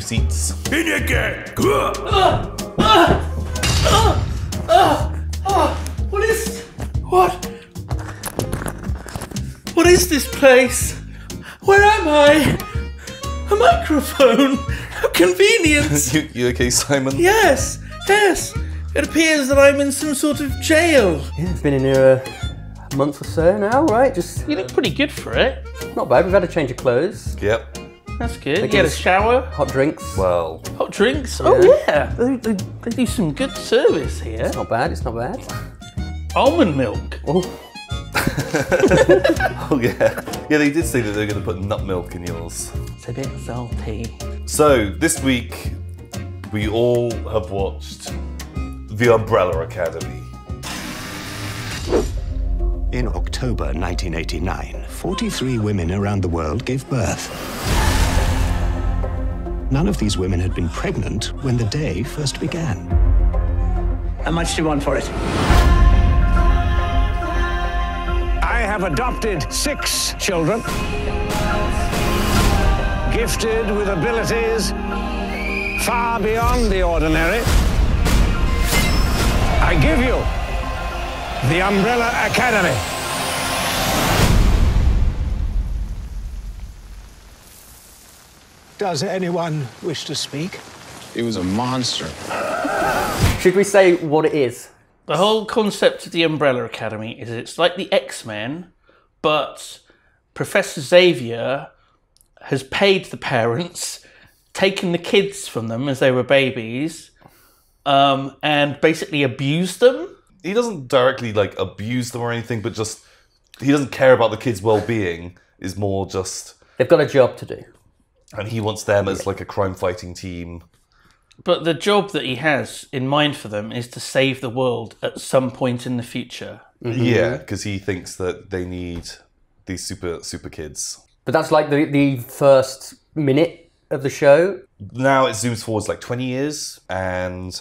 two seats. What is this place? Where am I? A microphone? How convenient! You okay, Simon? Yes, yes. It appears that I'm in some sort of jail. Yeah, I've been in here a month or so now, right? You look pretty good for it. Not bad. We've had a change of clothes. Yep. That's good. You get a shower. Hot drinks. Well. Hot drinks? Yeah. Oh yeah. They do some good service here. It's not bad. It's not bad. Almond milk. Oh. Oh yeah. Yeah, they did say that they're going to put nut milk in yours. It's a bit salty. So this week we all have watched The Umbrella Academy. In October 1989, 43 women around the world gave birth. None of these women had been pregnant when the day first began. How much do you want for it? I have adopted 6 children, gifted with abilities far beyond the ordinary. I give you the Umbrella Academy. Does anyone wish to speak? It was a monster. Should we say what it is? The whole concept of the Umbrella Academy is it's like the X-Men, but Professor Xavier has paid the parents, taken the kids from them as they were babies, and basically abused them. He doesn't directly like abuse them or anything, but just he doesn't care about the kids' well-being. Is more just they've got a job to do. And he wants them as like a crime-fighting team. But the job that he has in mind for them is to save the world at some point in the future. Mm-hmm. Yeah, because he thinks that they need these super kids. But that's like the first minute of the show. Now it zooms forward like 20 years, and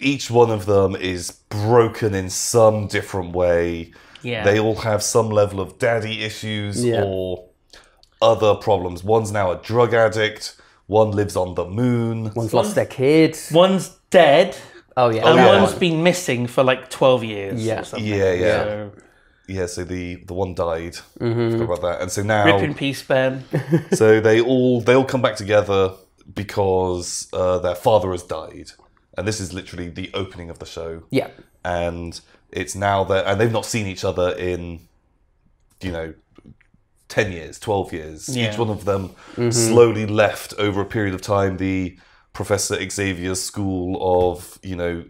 each one of them is broken in some different way. Yeah. They all have some level of daddy issues or other problems. One's now a drug addict, one lives on the moon. One's lost their kid. One's dead. Oh yeah. And one's been missing for like 12 years or something. Yeah, yeah. So the one died. Mm-hmm. Forgot about that. And so now rip in peace, Ben. So they all come back together because their father has died. And this is literally the opening of the show. Yeah. And it's now that and they've not seen each other in 10 years, 12 years. Yeah. Each one of them slowly left over a period of time the Professor Xavier's school of,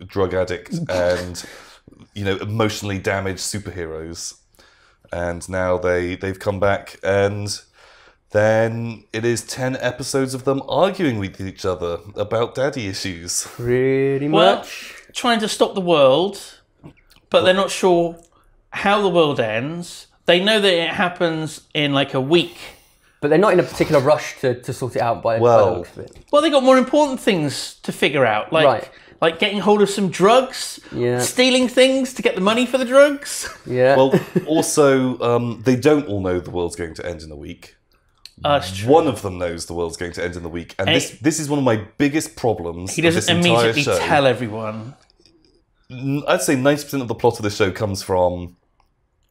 drug addicts and, emotionally damaged superheroes. And now they've come back, and then it is 10 episodes of them arguing with each other about daddy issues. Pretty much. Well, trying to stop the world, but they're not sure how the world ends. They know that it happens in like a week. But they're not in a particular rush to sort it out by the looks of it. Well, they got more important things to figure out. Like getting hold of some drugs, stealing things to get the money for the drugs. Yeah. Well, also, they don't all know the world's going to end in a week. One of them knows the world's going to end in a week. And this is one of my biggest problems. He doesn't immediately tell everyone. I'd say 90% of the plot of the show comes from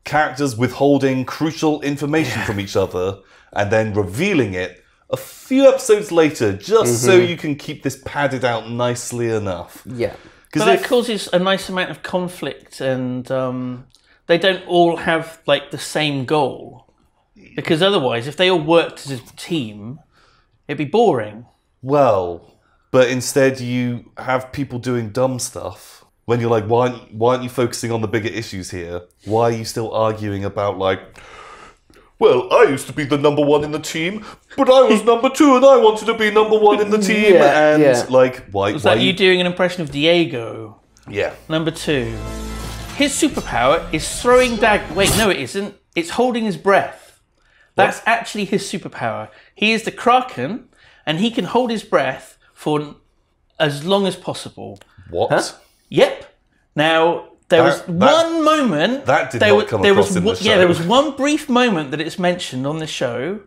characters withholding crucial information from each other and then revealing it a few episodes later, just so you can keep this padded out nicely enough. Yeah. But that causes a nice amount of conflict, and they don't all have like the same goal. Because otherwise, if they all worked as a team, it'd be boring. Well, but instead you have people doing dumb stuff. When you're like, why aren't you focusing on the bigger issues here? Why are you still arguing about like, well, I used to be the #1 in the team, but I was #2 and I wanted to be #1 in the team. Like, why? Was that you doing an impression of Diego? Yeah. #2. His superpower is throwing Wait, no, it isn't. It's holding his breath. That's actually his superpower. He is the Kraken, and he can hold his breath for as long as possible. What? Huh? Yep. Now there was one moment that did not come across in the show. Yeah, there was one brief moment that it's mentioned on the show,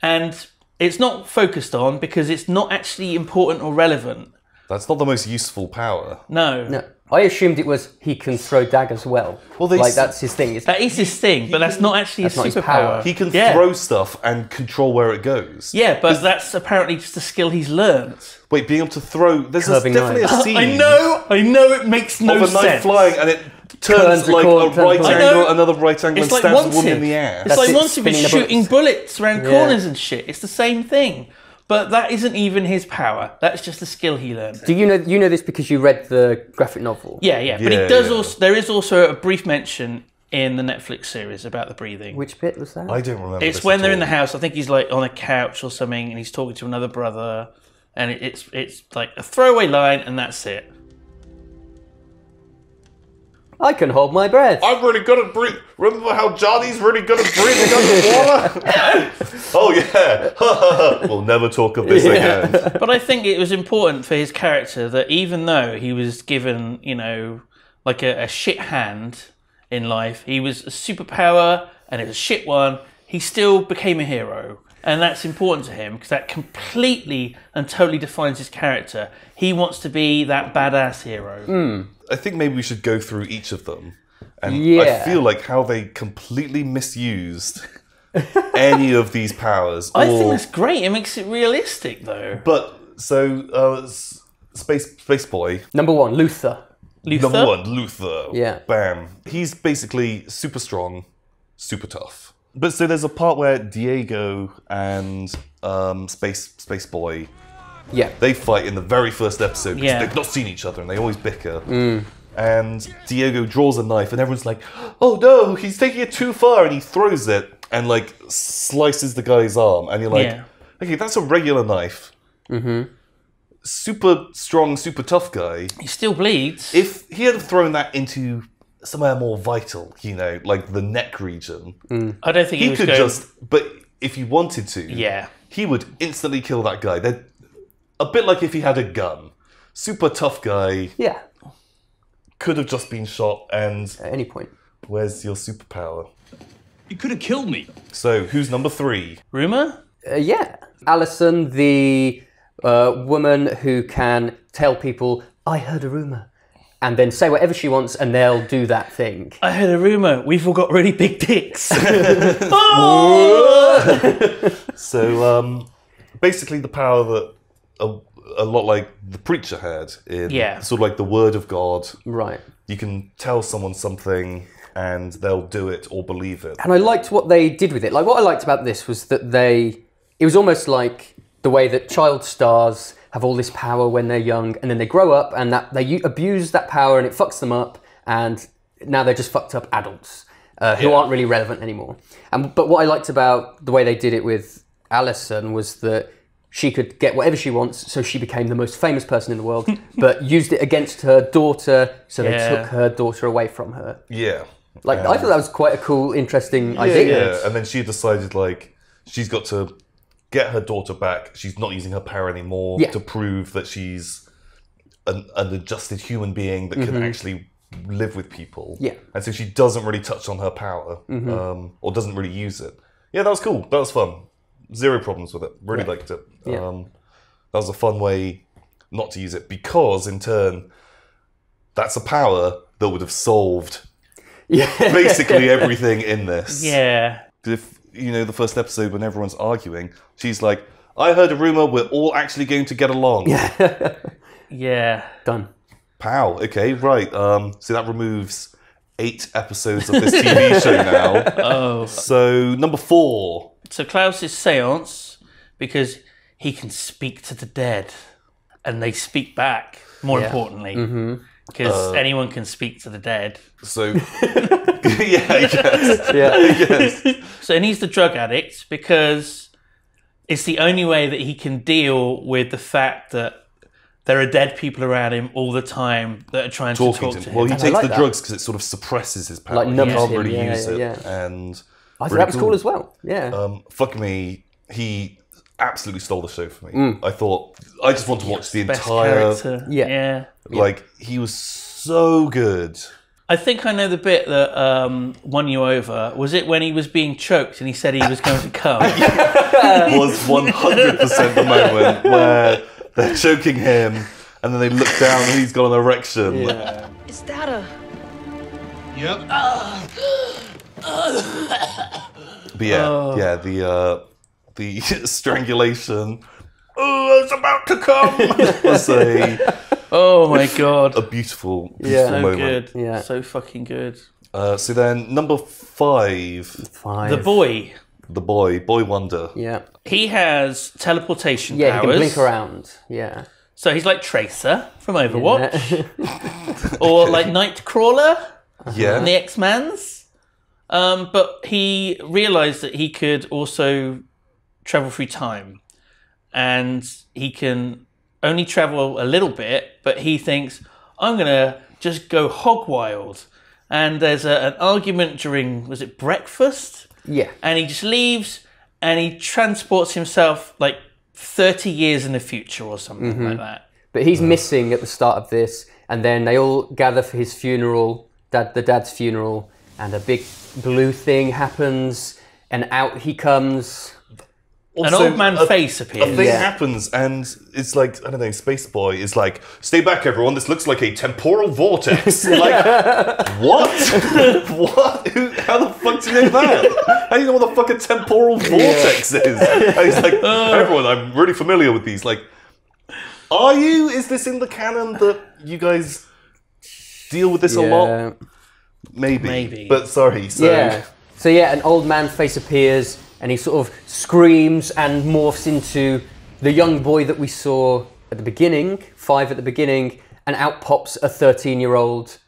and It's not focused on because it's not actually important or relevant. That's not the most useful power. No. No. I assumed it was he can throw daggers well. Like, that's his thing. That is his thing, but that's not actually his superpower. He can throw stuff and control where it goes. Yeah, but that's apparently just a skill he's learned. Wait, being able to throw... There's definitely a scene... I know it makes no sense. Of a knife flying and it turns like a right angle, another right angle and stabs a woman in the air. It's like Wanted, but shooting bullets around corners and shit. It's the same thing. But that isn't even his power. That's just a skill he learned. Do you know this because you read the graphic novel? Yeah. But it does also, there is also a brief mention in the Netflix series about the breathing. Which bit was that? I don't remember. It's when they're in the house. I think he's like on a couch or something, and he's talking to another brother, and it's like a throwaway line, and that's it. I can hold my breath. I'm really good at breathing. Remember how Johnny's really good at breathing underwater? Oh, yeah. We'll never talk of this again. But I think it was important for his character that even though he was given, you know, like a shit hand in life, he was a superpower and it was a shit one, he still became a hero. And that's important to him because that completely and totally defines his character. He wants to be that badass hero. Mm. I think maybe we should go through each of them. And I feel like how they completely misused any of these powers. I think that's great. It makes it realistic, though. But, so, Space Boy. #1, Luther. Luther. Yeah. Bam. He's basically super strong, super tough. But so there's a part where Diego and Space Boy... Yeah. They fight in the very first episode because they've not seen each other and they always bicker. Mm. And Diego draws a knife and everyone's like, oh no, he's taking it too far, and he throws it and like slices the guy's arm, and you're like, okay, that's a regular knife. Mm-hmm. Super strong, super tough guy. He still bleeds. If he had thrown that into somewhere more vital, you know, like the neck region. Mm. I don't think he was could going... but if he wanted to, he would instantly kill that guy. They're a bit like if he had a gun. Super tough guy. Yeah. Could have just been shot and... At any point. Where's your superpower? You could have killed me. So, who's #3? Rumor? Alison, the woman who can tell people, I heard a rumor. And then say whatever she wants and they'll do that thing. I heard a rumor. We've all got really big dicks. Oh! So, basically the power that... A lot like the preacher had in sort of like the word of God. Right. You can tell someone something and they'll do it or believe it. And I liked what they did with it. Like, what I liked about this was that it was almost like the way that child stars have all this power when they're young and then they grow up and that they abuse that power and it fucks them up, and now they're just fucked up adults who aren't really relevant anymore. But what I liked about the way they did it with Alison was that she could get whatever she wants, so she became the most famous person in the world, but used it against her daughter, so they took her daughter away from her. Yeah. Like, I thought that was quite a cool, interesting idea. Yeah, and then she decided, like, she's got to get her daughter back, she's not using her power anymore, to prove that she's an adjusted human being that can actually live with people. Yeah. And so she doesn't really touch on her power, or doesn't really use it. Yeah, that was cool. That was fun. Zero problems with it. Really liked it. Yeah. That was a fun way not to use it, because in turn, that's a power that would have solved basically everything in this. Yeah. If you know the first episode when everyone's arguing, she's like, "I heard a rumor. We're all actually going to get along." Yeah. Done. Pow. Okay. Right. So that removes 8 episodes of this TV show now. Oh. So #4. So Klaus's seance, because he can speak to the dead and they speak back, more importantly, because anyone can speak to the dead. So, So and he's the drug addict because it's the only way that he can deal with the fact that there are dead people around him all the time that are trying to talk to him. Well, he takes the drugs because it sort of suppresses his power. Like, numbs him. Really use it. Yeah. And... I thought that was cool as well, fuck me, he absolutely stole the show for me. Mm. I thought, I just want to watch the entire... Best character. He was so good. I think I know the bit that won you over. Was it when he was being choked and he said he was going to come? It was 100% the moment where they're choking him and then they look down and he's got an erection. Yeah. Is that a... Yep. But yeah, yeah, the strangulation. Oh, it's about to come! Was a... Oh my god. A beautiful, beautiful moment. Good. Yeah. So fucking good. So then, number five. The boy. The boy. Boy Wonder. Yeah. He has teleportation powers. Yeah, he can blink around. Yeah. So he's like Tracer from Overwatch. Yeah. Or like Nightcrawler. Yeah. And the X-Men's. But he realised that he could also travel through time. And he can... only travel a little bit, but he thinks, I'm going to just go hog wild. And there's an argument during, was it breakfast? Yeah. And he just leaves and he transports himself like 30 years in the future or something like that. But he's missing at the start of this, and then they all gather for his funeral, the dad's funeral, and a big blue thing happens, and out he comes... Also, an old man face appears. A thing happens, and it's like, I don't know, Space Boy is like, stay back, everyone, this looks like a temporal vortex. Like, what? What? How the fuck do you know that? How do you know what the fuck a temporal vortex is? And he's like, everyone, I'm really familiar with these. Like, are you? Is this in the canon that you guys deal with this a lot? Maybe. But sorry, so... Yeah. So yeah, an old man face appears, and he sort of screams and morphs into the young boy that we saw at the beginning, five at the beginning, and out pops a 13-year-old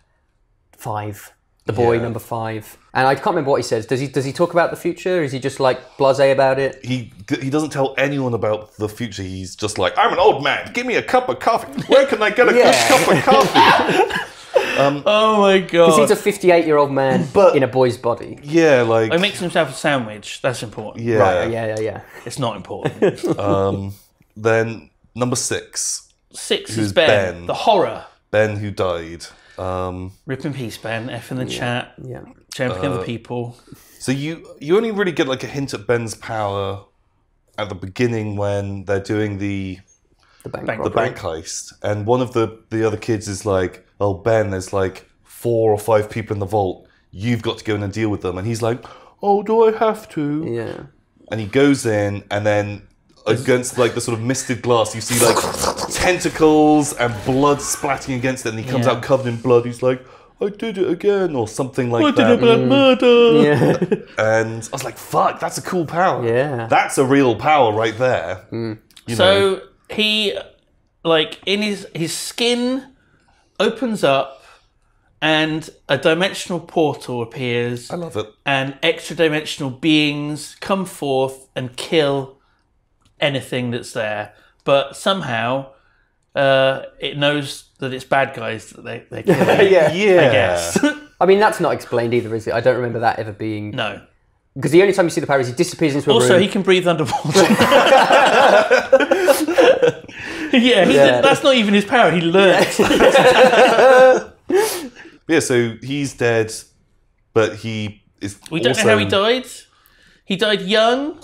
five, the boy number five. And I can't remember what he says. Does he talk about the future? Is he just like blasé about it? He doesn't tell anyone about the future. He's just like, I'm an old man. Give me a cup of coffee. Where can I get a good cup of coffee? Oh my god! Because he's a 58-year-old man in a boy's body. Yeah, like he makes himself a sandwich. That's important. Yeah, right, yeah. It's not important. Then number six. Six is Ben, the horror. Ben who died. Rip in peace, Ben. F in the chat. Yeah, champion of the people. So you only really get like a hint at Ben's power at the beginning when they're doing the bank heist, and one of the other kids is like, oh, Ben, there's like 4 or 5 people in the vault. You've got to go in and deal with them. And he's like, oh, do I have to? Yeah. And he goes in, and then against like the sort of misted glass, you see like tentacles and blood splatting against it. And he comes out covered in blood. He's like, I did it again, or something like that. I did a blood murder. Yeah. And I was like, fuck, that's a cool power. Yeah. That's a real power right there. Mm. So he, like, in his skin... opens up and a dimensional portal appears. I love it. And extra dimensional beings come forth and kill anything that's there. But somehow it knows that it's bad guys that they kill. I guess. I mean, that's not explained either, is it? I don't remember that ever being... No. Because the only time you see the power is he disappears into a room. Also, he can breathe underwater. Yeah, that's not even his power. He learned. So he's dead, but he is. We don't know how he died. He died young,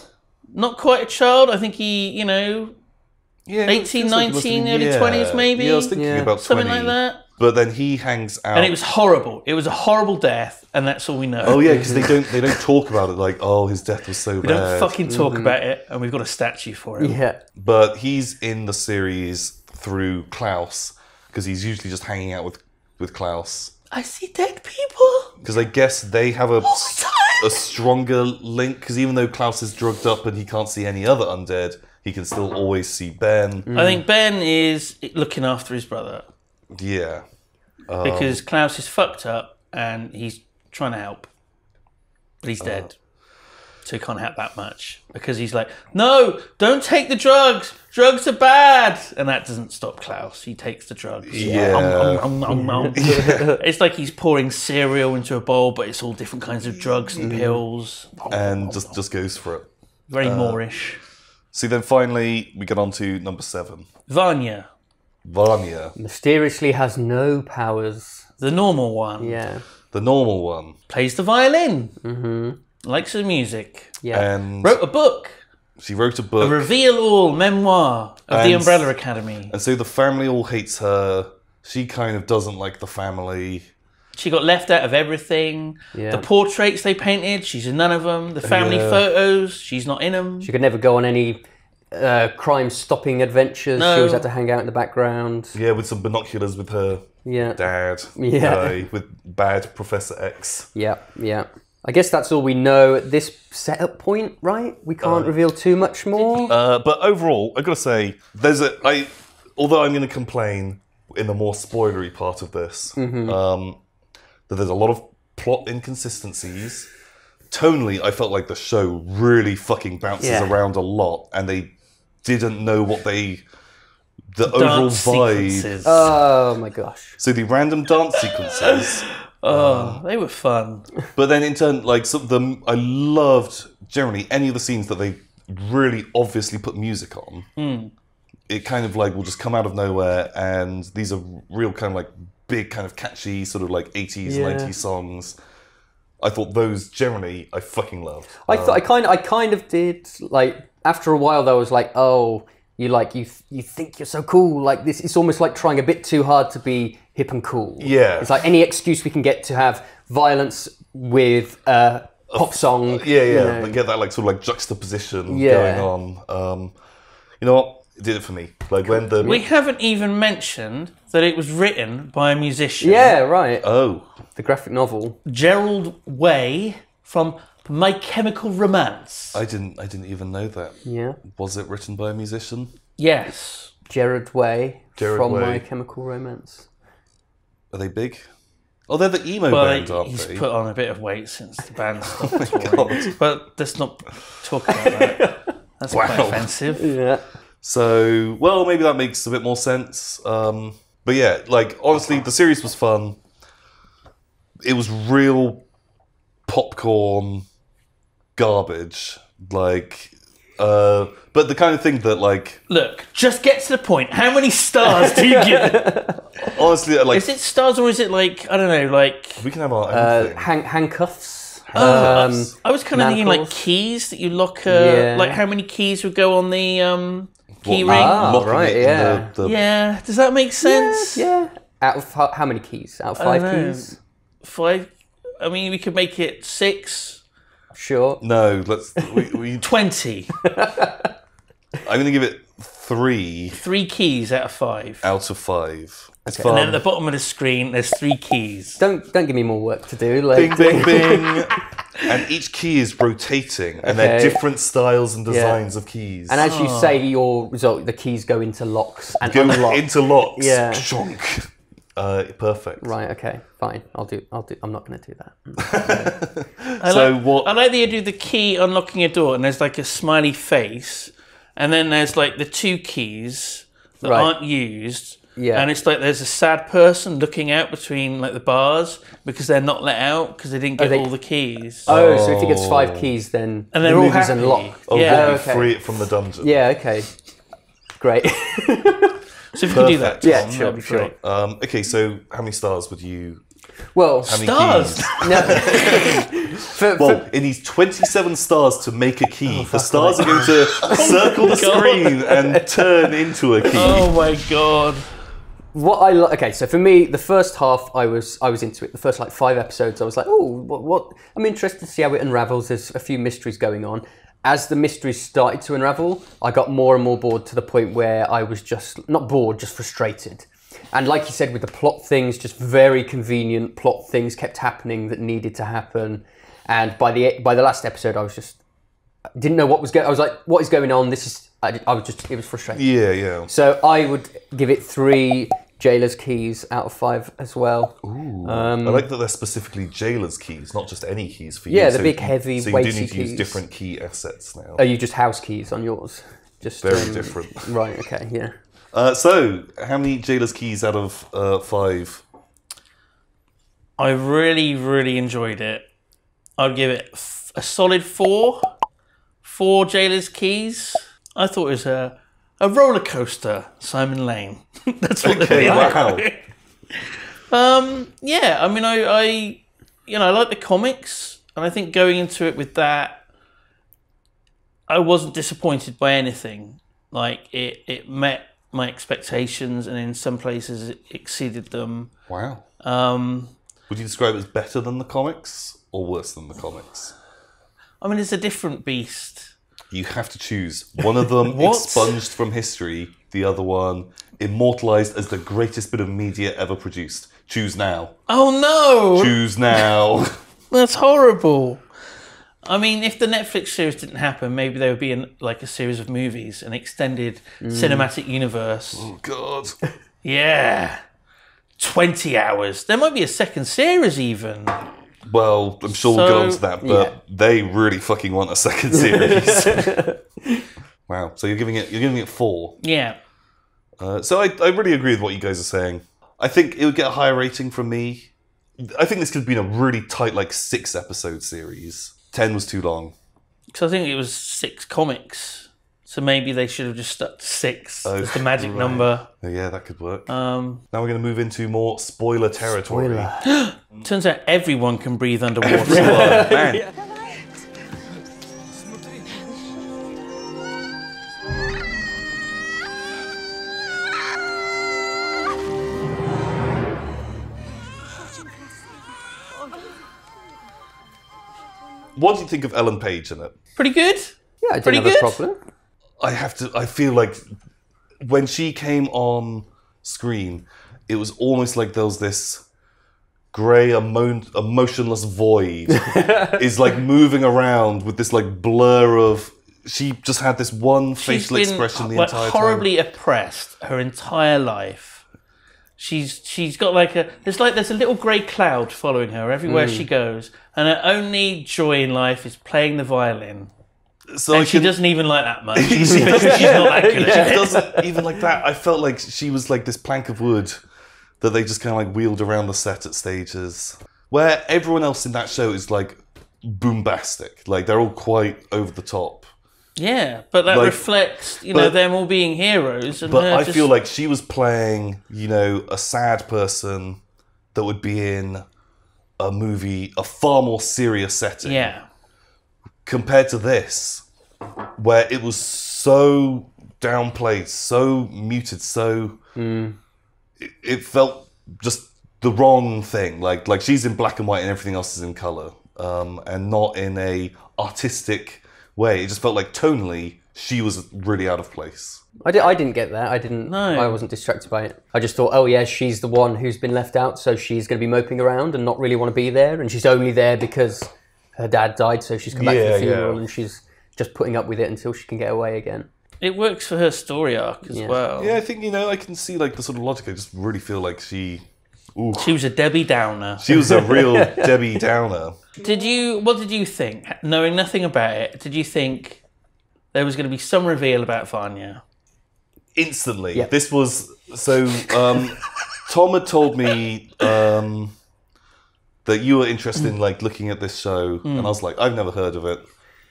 not quite a child. I think he, 18, 19, early 20s, maybe. Yeah, I was thinking about 20, something like that. But then he hangs out, and it was horrible. It was a horrible death, and that's all we know. Oh yeah, because they don't talk about it. Like, oh, his death was so bad. We don't fucking talk about it, and we've got a statue for him. Yeah. But he's in the series through Klaus because he's usually just hanging out with Klaus. I see dead people. Because I guess they have a stronger link. Because even though Klaus is drugged up and he can't see any other undead, he can still always see Ben. Mm. I think Ben is looking after his brother. Yeah. Because Klaus is fucked up and he's trying to help. But he's dead. So he can't help that much. Because he's like, no, don't take the drugs. Drugs are bad. And that doesn't stop Klaus. He takes the drugs. Yeah. It's like he's pouring cereal into a bowl, but it's all different kinds of drugs and pills. And just goes for it. Very Moorish. So then finally, we get on to number 7. Vanya. Vanya mysteriously has no powers The normal one. Yeah. The normal one. Plays the violin. Mm-hmm. Likes the music. Yeah. And wrote a book. She wrote a book. A reveal-all memoir of The Umbrella Academy. And so the family all hates her. She kind of doesn't like the family. She got left out of everything. Yeah. The portraits they painted, she's in none of them. The family photos, she's not in them. She could never go on any crime-stopping adventures. No. She always had to hang out in the background. Yeah, with some binoculars with her dad. Yeah. With bad Professor X. Yeah, yeah. I guess that's all we know at this setup point, right? We can't reveal too much more. But overall, I've got to say, there's a... although I'm going to complain in the more spoilery part of this, that there's a lot of plot inconsistencies. Tonally, I felt like the show really fucking bounces around a lot, and they didn't know what they... The dance overall vibe... Sequences. Oh, my gosh. So the random dance sequences... Oh, they were fun. But then in turn, like, some of them, I loved generally any of the scenes that they really obviously put music on. Mm. It kind of like will just come out of nowhere, and these are real kind of like big kind of catchy sort of like 80s, 90s songs. I thought those generally I fucking loved. I kind of did, like, after a while though I was like, oh, you think you're so cool, like this, it's almost like trying a bit too hard to be hip and cool. Yeah. It's like any excuse we can get to have violence with a pop song. Yeah, yeah. You know. Get that like sort of like juxtaposition going on. You know what? It did it for me. Like when the we haven't even mentioned that it was written by a musician. Yeah, right. Oh. The graphic novel. Gerard Way from My Chemical Romance. I didn't even know that. Yeah. Was it written by a musician? Yes. Gerard Way from My Chemical Romance. Are they big? Oh, they're the emo band, aren't they? He's put on a bit of weight since the band stopped touring. But let's not talk about that. That's quite offensive. Yeah. So, well, maybe that makes a bit more sense. But yeah, like, honestly, the series was fun. It was real popcorn garbage. Like... but the kind of thing that, like... Look, just get to the point. How many stars do you give it? Honestly, like... Is it stars or is it, like, I don't know, like... We can have our own thing. Handcuffs. I was kind of thinking, like, keys that you lock... Like, how many keys would go on the key ring? Ah, right, yeah. Yeah, does that make sense? Yeah, yeah. Out of how many keys? Out of 5 keys? 5? I mean, we could make it 6... Sure. No, let's... We 20. I'm going to give it 3. 3 keys out of 5. Out of 5. It's fun. And then at the bottom of the screen, there's 3 keys. Don't give me more work to do. Like... Bing, bing, bing. And each key is rotating, and they're different styles and designs of keys. And as you say, your result, the keys go into locks and unlock. Into locks. Yeah. Shonk. Perfect. Right. Okay. Fine. I'm not going to do that. I like that you do the key unlocking a door, and there's like a smiley face, and then there's like the 2 keys that aren't used. Yeah. And it's like there's a sad person looking out between like the bars because they're not let out because they didn't get all the keys. Oh, so if he gets 5 keys, then and they're all happy. Unlocked. Oh, yeah. Free from the dungeon. Yeah. Okay. Great. So if you can do that, yeah, sure, that'd be sure. Great. Okay, so how many stars would you? Well, stars. No. In these 27 stars to make a key, the stars are going to circle the screen and turn into a key. Oh my god! What I okay, so for me, the first half I was into it. The first like 5 episodes, I was like, oh, what? I'm interested to see how it unravels. There's a few mysteries going on. As the mysteries started to unravel, I got more and more bored to the point where I was just, not bored, just frustrated. And like you said, with the plot things, just very convenient plot things kept happening that needed to happen. And by the last episode, I was just, didn't know what was going on. I was like, what is going on? This is, I was just, it was frustrating. Yeah, yeah. So I would give it 3 jailer's keys out of 5 as well. Ooh, I like that they're specifically jailer's keys, not just any keys for you. Yeah, the big heavy weighty keys. So you do need to use different key assets now. Oh, you just house keys on yours? Just very different. Right, okay, yeah. So, how many jailer's keys out of 5? I really, really enjoyed it. I'd give it a solid 4. 4 jailer's keys. I thought it was a roller coaster, Simon Lane. That's what they like. Wow. Yeah, I mean, I you know, I like the comics, and I think going into it with that, I wasn't disappointed by anything. Like, it met my expectations, and in some places it exceeded them. Wow. Would you describe it as better than the comics or worse than the comics? I mean, it's a different beast. You have to choose. One of them expunged from history, the other one immortalised as the greatest bit of media ever produced. Choose now. Oh no! Choose now. That's horrible. I mean, if the Netflix series didn't happen, maybe there would be a series of movies, an extended cinematic universe. Oh God. Yeah. 20 hours. There might be a second series even. Well, I'm sure we'll get onto that, but they really fucking want a second series. Wow. So you're giving it 4. Yeah. So I really agree with what you guys are saying. I think it would get a higher rating from me. I think this could have been a really tight, 6-episode series. 10 was too long. Because I think it was 6 comics. So maybe they should have just stuck to 6. Oh, that's the magic number. Yeah, that could work. Now we're going to move into more spoiler territory. Spoiler. Turns out everyone can breathe underwater. Oh, man. Yeah. What do you think of Ellen Page in it? Pretty good. Yeah, I didn't have a problem. I feel like when she came on screen, it was almost like there was this grey, emotionless void is moving around with this blur of... She just had this one facial expression the entire time. She's been horribly oppressed her entire life. She's got there's a little grey cloud following her everywhere she goes, and her only joy in life is playing the violin. She doesn't even like that much. She's not that good. She doesn't even like that. I felt like she was this plank of wood that they just wheeled around the set at stages, where everyone else in that show is bombastic. They're all quite over the top. Yeah, but that reflects, them all being heroes. And but I feel like she was playing, a sad person that would be in a movie, a far more serious setting. Yeah. Compared to this, where it was so downplayed, so muted, so it felt just the wrong thing. Like she's in black and white and everything else is in colour, and not in a artistic way. It just felt like tonally she was really out of place. I didn't get that. I wasn't distracted by it. I just thought, oh yeah, she's the one who's been left out, so she's going to be moping around and not really want to be there, and she's only there because her dad died, so she's come back to the funeral and she's just putting up with it until she can get away again. It works for her story arc as well. Yeah, I think, I can see, the sort of logic. I just really feel like she... Ooh. She was a Debbie Downer. She was a real Debbie Downer. What did you think? Knowing nothing about it, did you think there was going to be some reveal about Vanya? Instantly. Yep. This was... So, Tom had told me... that you were interested in looking at this show, and I was like, I've never heard of it.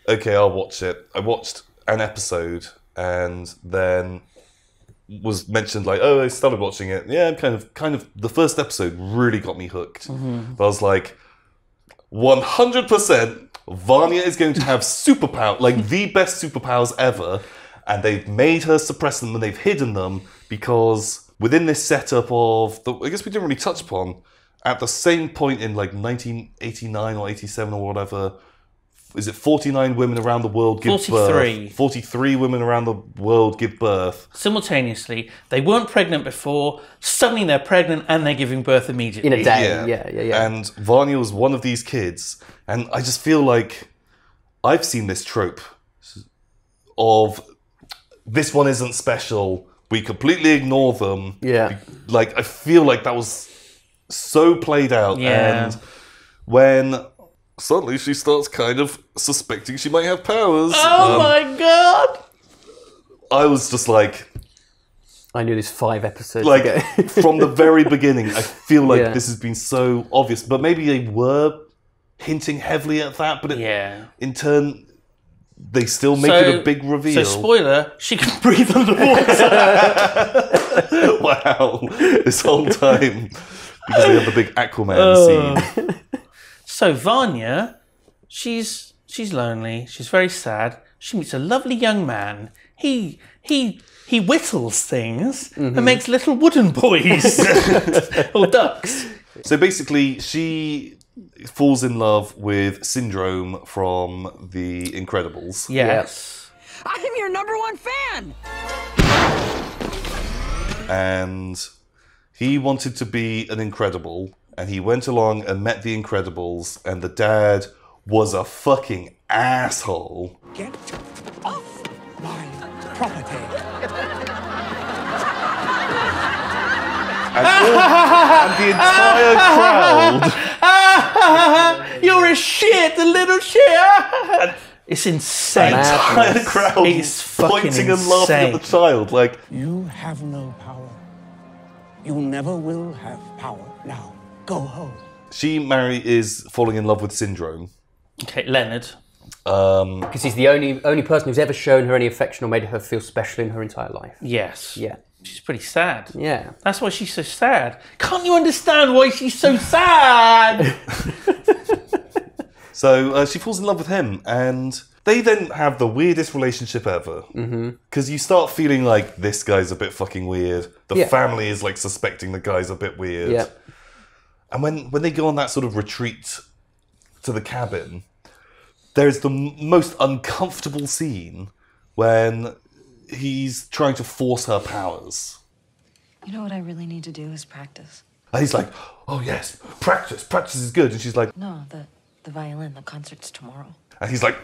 Okay, I'll watch it. I watched an episode, and then was mentioned oh, I started watching it. Yeah, kind of the first episode really got me hooked. But I was like, 100% Vanya is going to have superpower, the best superpowers ever, and they've made her suppress them and they've hidden them because within this setup of I guess we didn't really touch upon. At the same point in 1989 or 87 or whatever, is it 49 women around the world give 43. Birth? 43 women around the world give birth. Simultaneously. They weren't pregnant before, suddenly they're pregnant and they're giving birth immediately. In a day, yeah. And Vanya was one of these kids, and I just feel like I've seen this trope of this one isn't special, we completely ignore them. Yeah. I feel like that was... so played out, and when suddenly she starts suspecting she might have powers. Oh my God! I was just like... I knew this 5 episodes ago. From the very beginning, I feel like this has been so obvious, but maybe they were hinting heavily at that, but in turn, they still make it a big reveal. So, spoiler, she can breathe underwater. Wow, this whole time... because they have the big Aquaman scene. So Vanya, she's lonely. She's very sad. She meets a lovely young man. He whittles things and makes little wooden boys or ducks. So basically, she falls in love with Syndrome from The Incredibles. Yes. I am your #1 fan! And he wanted to be an Incredible, and he went along and met The Incredibles, and the dad was a fucking asshole. Get off my property. And the entire crowd. You're a shit, a little shit. It's insane. The entire crowd is pointing and laughing at the child. Like, you have no power. You never will have power. Now, go home. She is falling in love with Syndrome. Okay, Leonard. Because he's the only person who's ever shown her any affection or made her feel special in her entire life. Yes. Yeah. She's pretty sad. Yeah. That's why she's so sad. Can't you understand why she's so sad? So she falls in love with him, and they then have the weirdest relationship ever. Because you start feeling like, this guy's a bit fucking weird. The family is like suspecting the guy's a bit weird. Yeah. And when they go on that sort of retreat to the cabin, there's the most uncomfortable scene when he's trying to force her powers. You know what I really need to do is practice. And he's like, oh yes, practice, practice is good. And she's like, no, the violin, the concert's tomorrow. And he's like,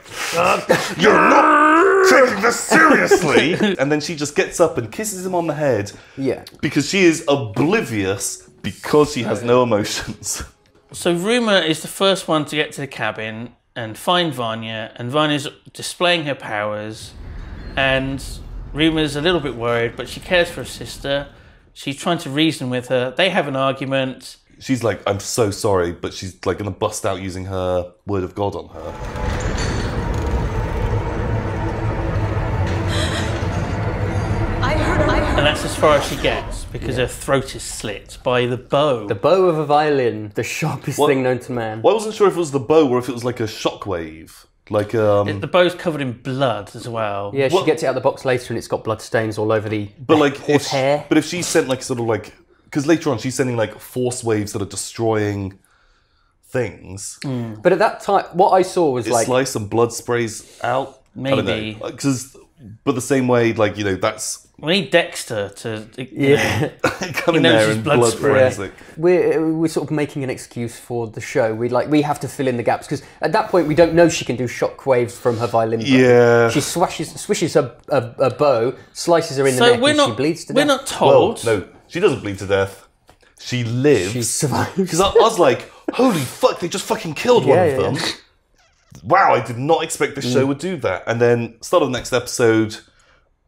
you're not taking this seriously. And then she just gets up and kisses him on the head. Yeah. Because she is oblivious, because she has no emotions. So Ruma is the first one to get to the cabin and find Vanya, and Vanya's displaying her powers, and Ruma's a little bit worried, but she cares for her sister. She's trying to reason with her. They have an argument. She's like, I'm so sorry, but she's like gonna bust out using her word of God on her. I heard. And that's as far as she gets, because her throat is slit by the bow. The bow of a violin, the sharpest thing known to man. Well, I wasn't sure if it was the bow or if it was like a shockwave. Like, the bow's covered in blood as well. Yeah, she gets it out of the box later and it's got blood stains all over the hair. But if she sent like sort of like... Because later on she's sending like force waves that are destroying things. But at that time, what I saw was like... slice and blood sprays out? Maybe. Because... But the same way, like, you know, that's... We need Dexter to come in there and blood forensic. We're sort of making an excuse for the show. We have to fill in the gaps, because at that point we don't know she can do shockwaves from her violin bow. Yeah. She swishes a bow, slices her in the neck, and she bleeds to death. We're not told. Well, no, she doesn't bleed to death. She lives. She survives. Because I was like, holy fuck, they just fucking killed one of them. Yeah. Wow, I did not expect this show would do that. And then, start of the next episode,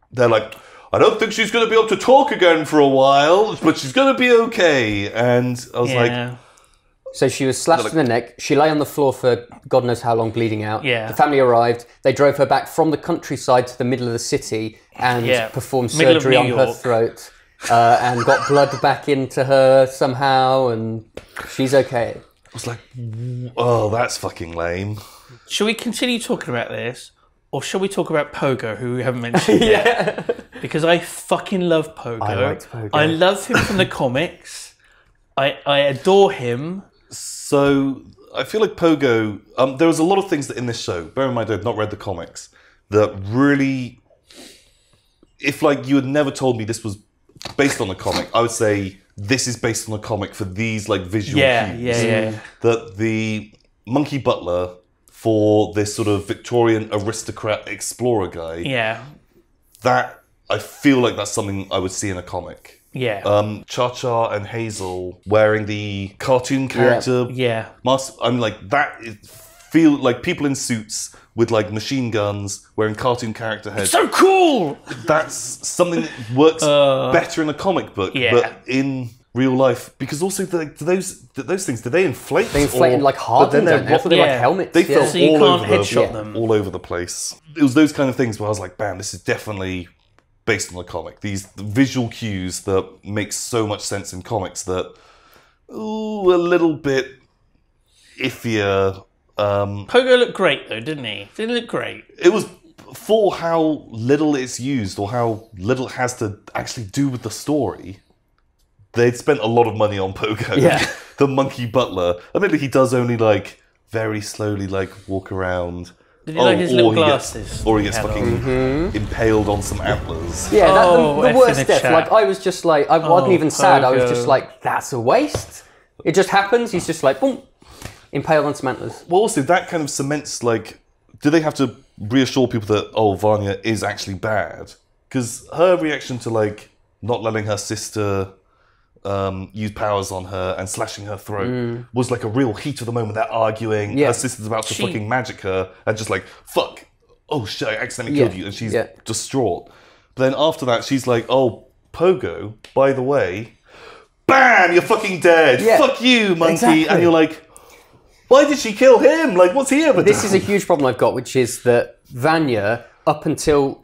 they're like, I don't think she's going to be able to talk again for a while, but she's going to be okay. And I was like... So she was slashed in the neck. She lay on the floor for God knows how long, bleeding out. Yeah. The family arrived. They drove her back from the countryside to the middle of the city and performed surgery on her throat and got blood back into her somehow, and she's okay. I was like, oh, that's fucking lame. Shall we continue talking about this, or shall we talk about Pogo, who we haven't mentioned yet? Because I fucking love Pogo. I liked Pogo. I love him from the comics. I adore him. So I feel like Pogo... there was a lot of things that in this show, bear in mind I've not read the comics, that really... If like you had never told me this was based on a comic, I would say this is based on a comic for these like visual cues. Yeah. That the monkey butler... for this sort of Victorian aristocrat explorer guy. Yeah. That, I feel like that's something I would see in a comic. Yeah. Cha-Cha and Hazel wearing the cartoon character mask. I'm like, that feel like people in suits with like machine guns wearing cartoon character heads. It's so cool! That's something that works better in a comic book. Yeah. But in... real life, because also those things, do they inflate? They inflate and like harden, don't they? They're like helmets. They fell all over the place. It was those kind of things where I was like, bam, this is definitely based on the comic. These visual cues that make so much sense in comics that a little bit iffier. Pogo looked great though, didn't he? Didn't look great. It was for how little it's used or how little it has to actually do with the story. They'd spent a lot of money on Pogo. Yeah. The monkey butler. Admittedly, he does only like very slowly like walk around. Did you like his little glasses? Or he gets fucking impaled on some antlers. Yeah, the worst death. Like I was just like, I wasn't even sad. I was just like, that's a waste. It just happens. He's just like, boom, impaled on some antlers. Well, also that kind of cements like, do they have to reassure people that Vanya is actually bad? Because her reaction to like not letting her sister use powers on her and slashing her throat was like a real heat of the moment. They're arguing. Yeah. Her sister's about to fucking magic her and just like, fuck, oh shit, I accidentally killed you. And she's distraught. But then after that, she's like, oh, Pogo, by the way, bam, you're fucking dead. Yeah. Fuck you, monkey. Exactly. And you're like, why did she kill him? Like, what's he ever done? This is a huge problem I've got, which is that Vanya, up until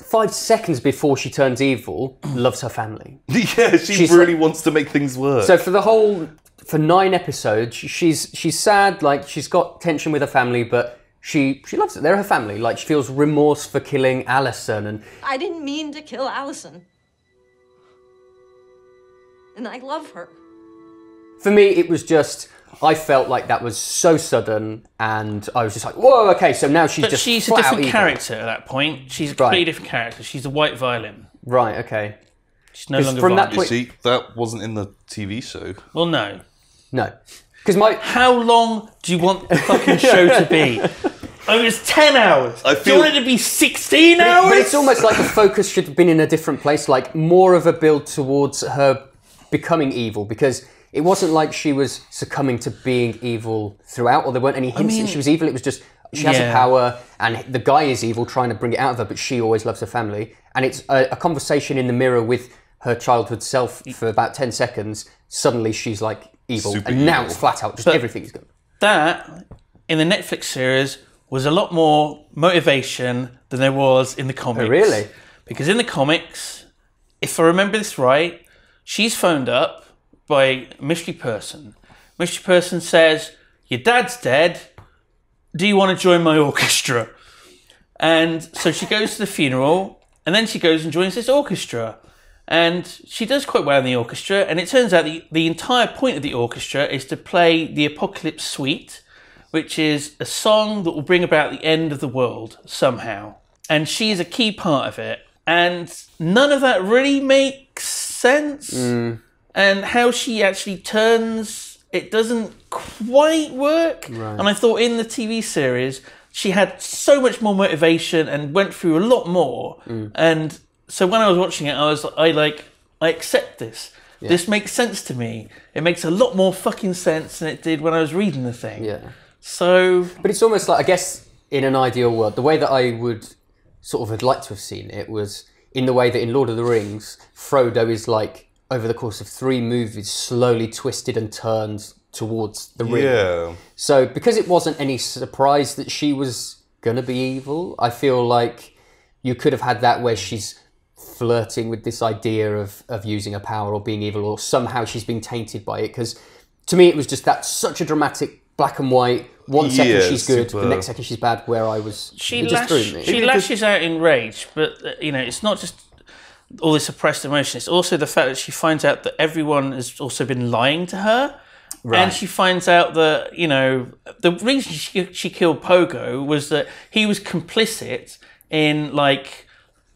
5 seconds before she turns evil, loves her family. Yeah, she's really like, wants to make things work. So for 9 episodes, she's sad, like she's got tension with her family, but she loves it. They're her family. Like she feels remorse for killing Alison, and I didn't mean to kill Alison. And I love her. For me, it was just I felt like that was so sudden, and I was just like, whoa, okay, so now she's just she's a different character at that point. She's a completely different character. She's a white violin. Right, okay. She's no longer violin. You see, that wasn't in the TV show. Well, no. No. Because how long do you want the fucking show to be? I mean, it's 10 hours. Do you want it to be 16 hours? But it's almost like the focus should have been in a different place, like more of a build towards her becoming evil, because it wasn't like she was succumbing to being evil throughout, or there weren't any hints that she was evil. It was just she has a power, and the guy is evil, trying to bring it out of her, but she always loves her family. And it's a conversation in the mirror with her childhood self for about 10 seconds. Suddenly she's like evil, and now it's flat out, just everything's good. That, in the Netflix series, was a lot more motivation than there was in the comics. Oh, really? Because in the comics, if I remember this right, she's phoned up by a mystery person. Mystery person says, your dad's dead. Do you want to join my orchestra? And so she goes to the funeral, and then she goes and joins this orchestra. And she does quite well in the orchestra, and it turns out the entire point of the orchestra is to play the Apocalypse Suite, which is a song that will bring about the end of the world somehow. And she is a key part of it. And none of that really makes sense. Mm. And how she actually turns, it doesn't quite work. Right. And I thought in the TV series, she had so much more motivation and went through a lot more. Mm. And so when I was watching it, I was like, I accept this. Yeah. This makes sense to me. It makes a lot more fucking sense than it did when I was reading the thing. Yeah. So. But it's almost like, I guess, in an ideal world, the way that I would sort of have liked to have seen it was in the way that in Lord of the Rings, Frodo is like, over the course of 3 movies, slowly twisted and turned towards the ring. Yeah. So because it wasn't any surprise that she was going to be evil, I feel like you could have had that where she's flirting with this idea of using her power or being evil, or somehow she's been tainted by it. Because to me, it was just that such a dramatic black and white, one second she's good, the next second she's bad, where I was... She lashes out in rage, but you know, it's not just all this suppressed emotion. It's also the fact that she finds out that everyone has also been lying to her. Right. And she finds out that, you know, the reason she killed Pogo was that he was complicit in, like,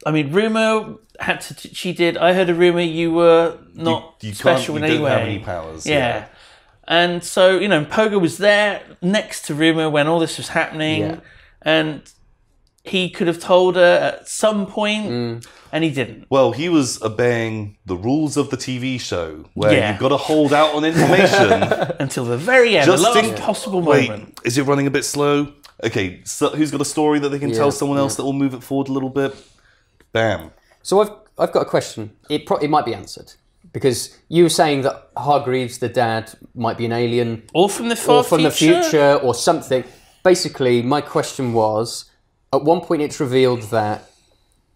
I mean, rumour had to, she did, I heard a rumour you were not you special in any way. You don't have any powers. Yeah. And so, you know, Pogo was there next to rumour when all this was happening. Yeah. And he could have told her at some point, and he didn't. Well, he was obeying the rules of the TV show, where you've got to hold out on information until the very end, the last possible moment. Is it running a bit slow? Okay, so who's got a story that they can tell someone else that will move it forward a little bit? Bam. So I've got a question. It might be answered, because you were saying that Hargreaves, the dad, might be an alien, or from the far future, or something. Basically, my question was, at one point it's revealed that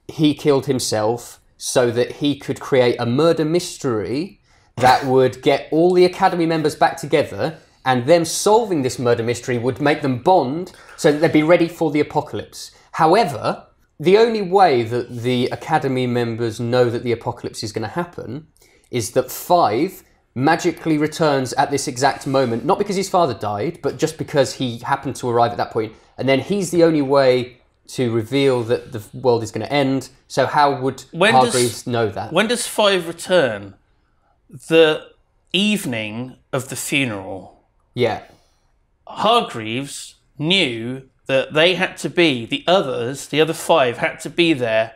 he killed himself so that he could create a murder mystery that would get all the Academy members back together, and them solving this murder mystery would make them bond so that they'd be ready for the apocalypse. However, the only way that the Academy members know that the apocalypse is going to happen is that Five magically returns at this exact moment, not because his father died, but just because he happened to arrive at that point, and then he's the only way to reveal that the world is going to end. So how would Hargreaves know that? When does Five return? The evening of the funeral. Yeah. Hargreaves knew that they had to be, the other five had to be there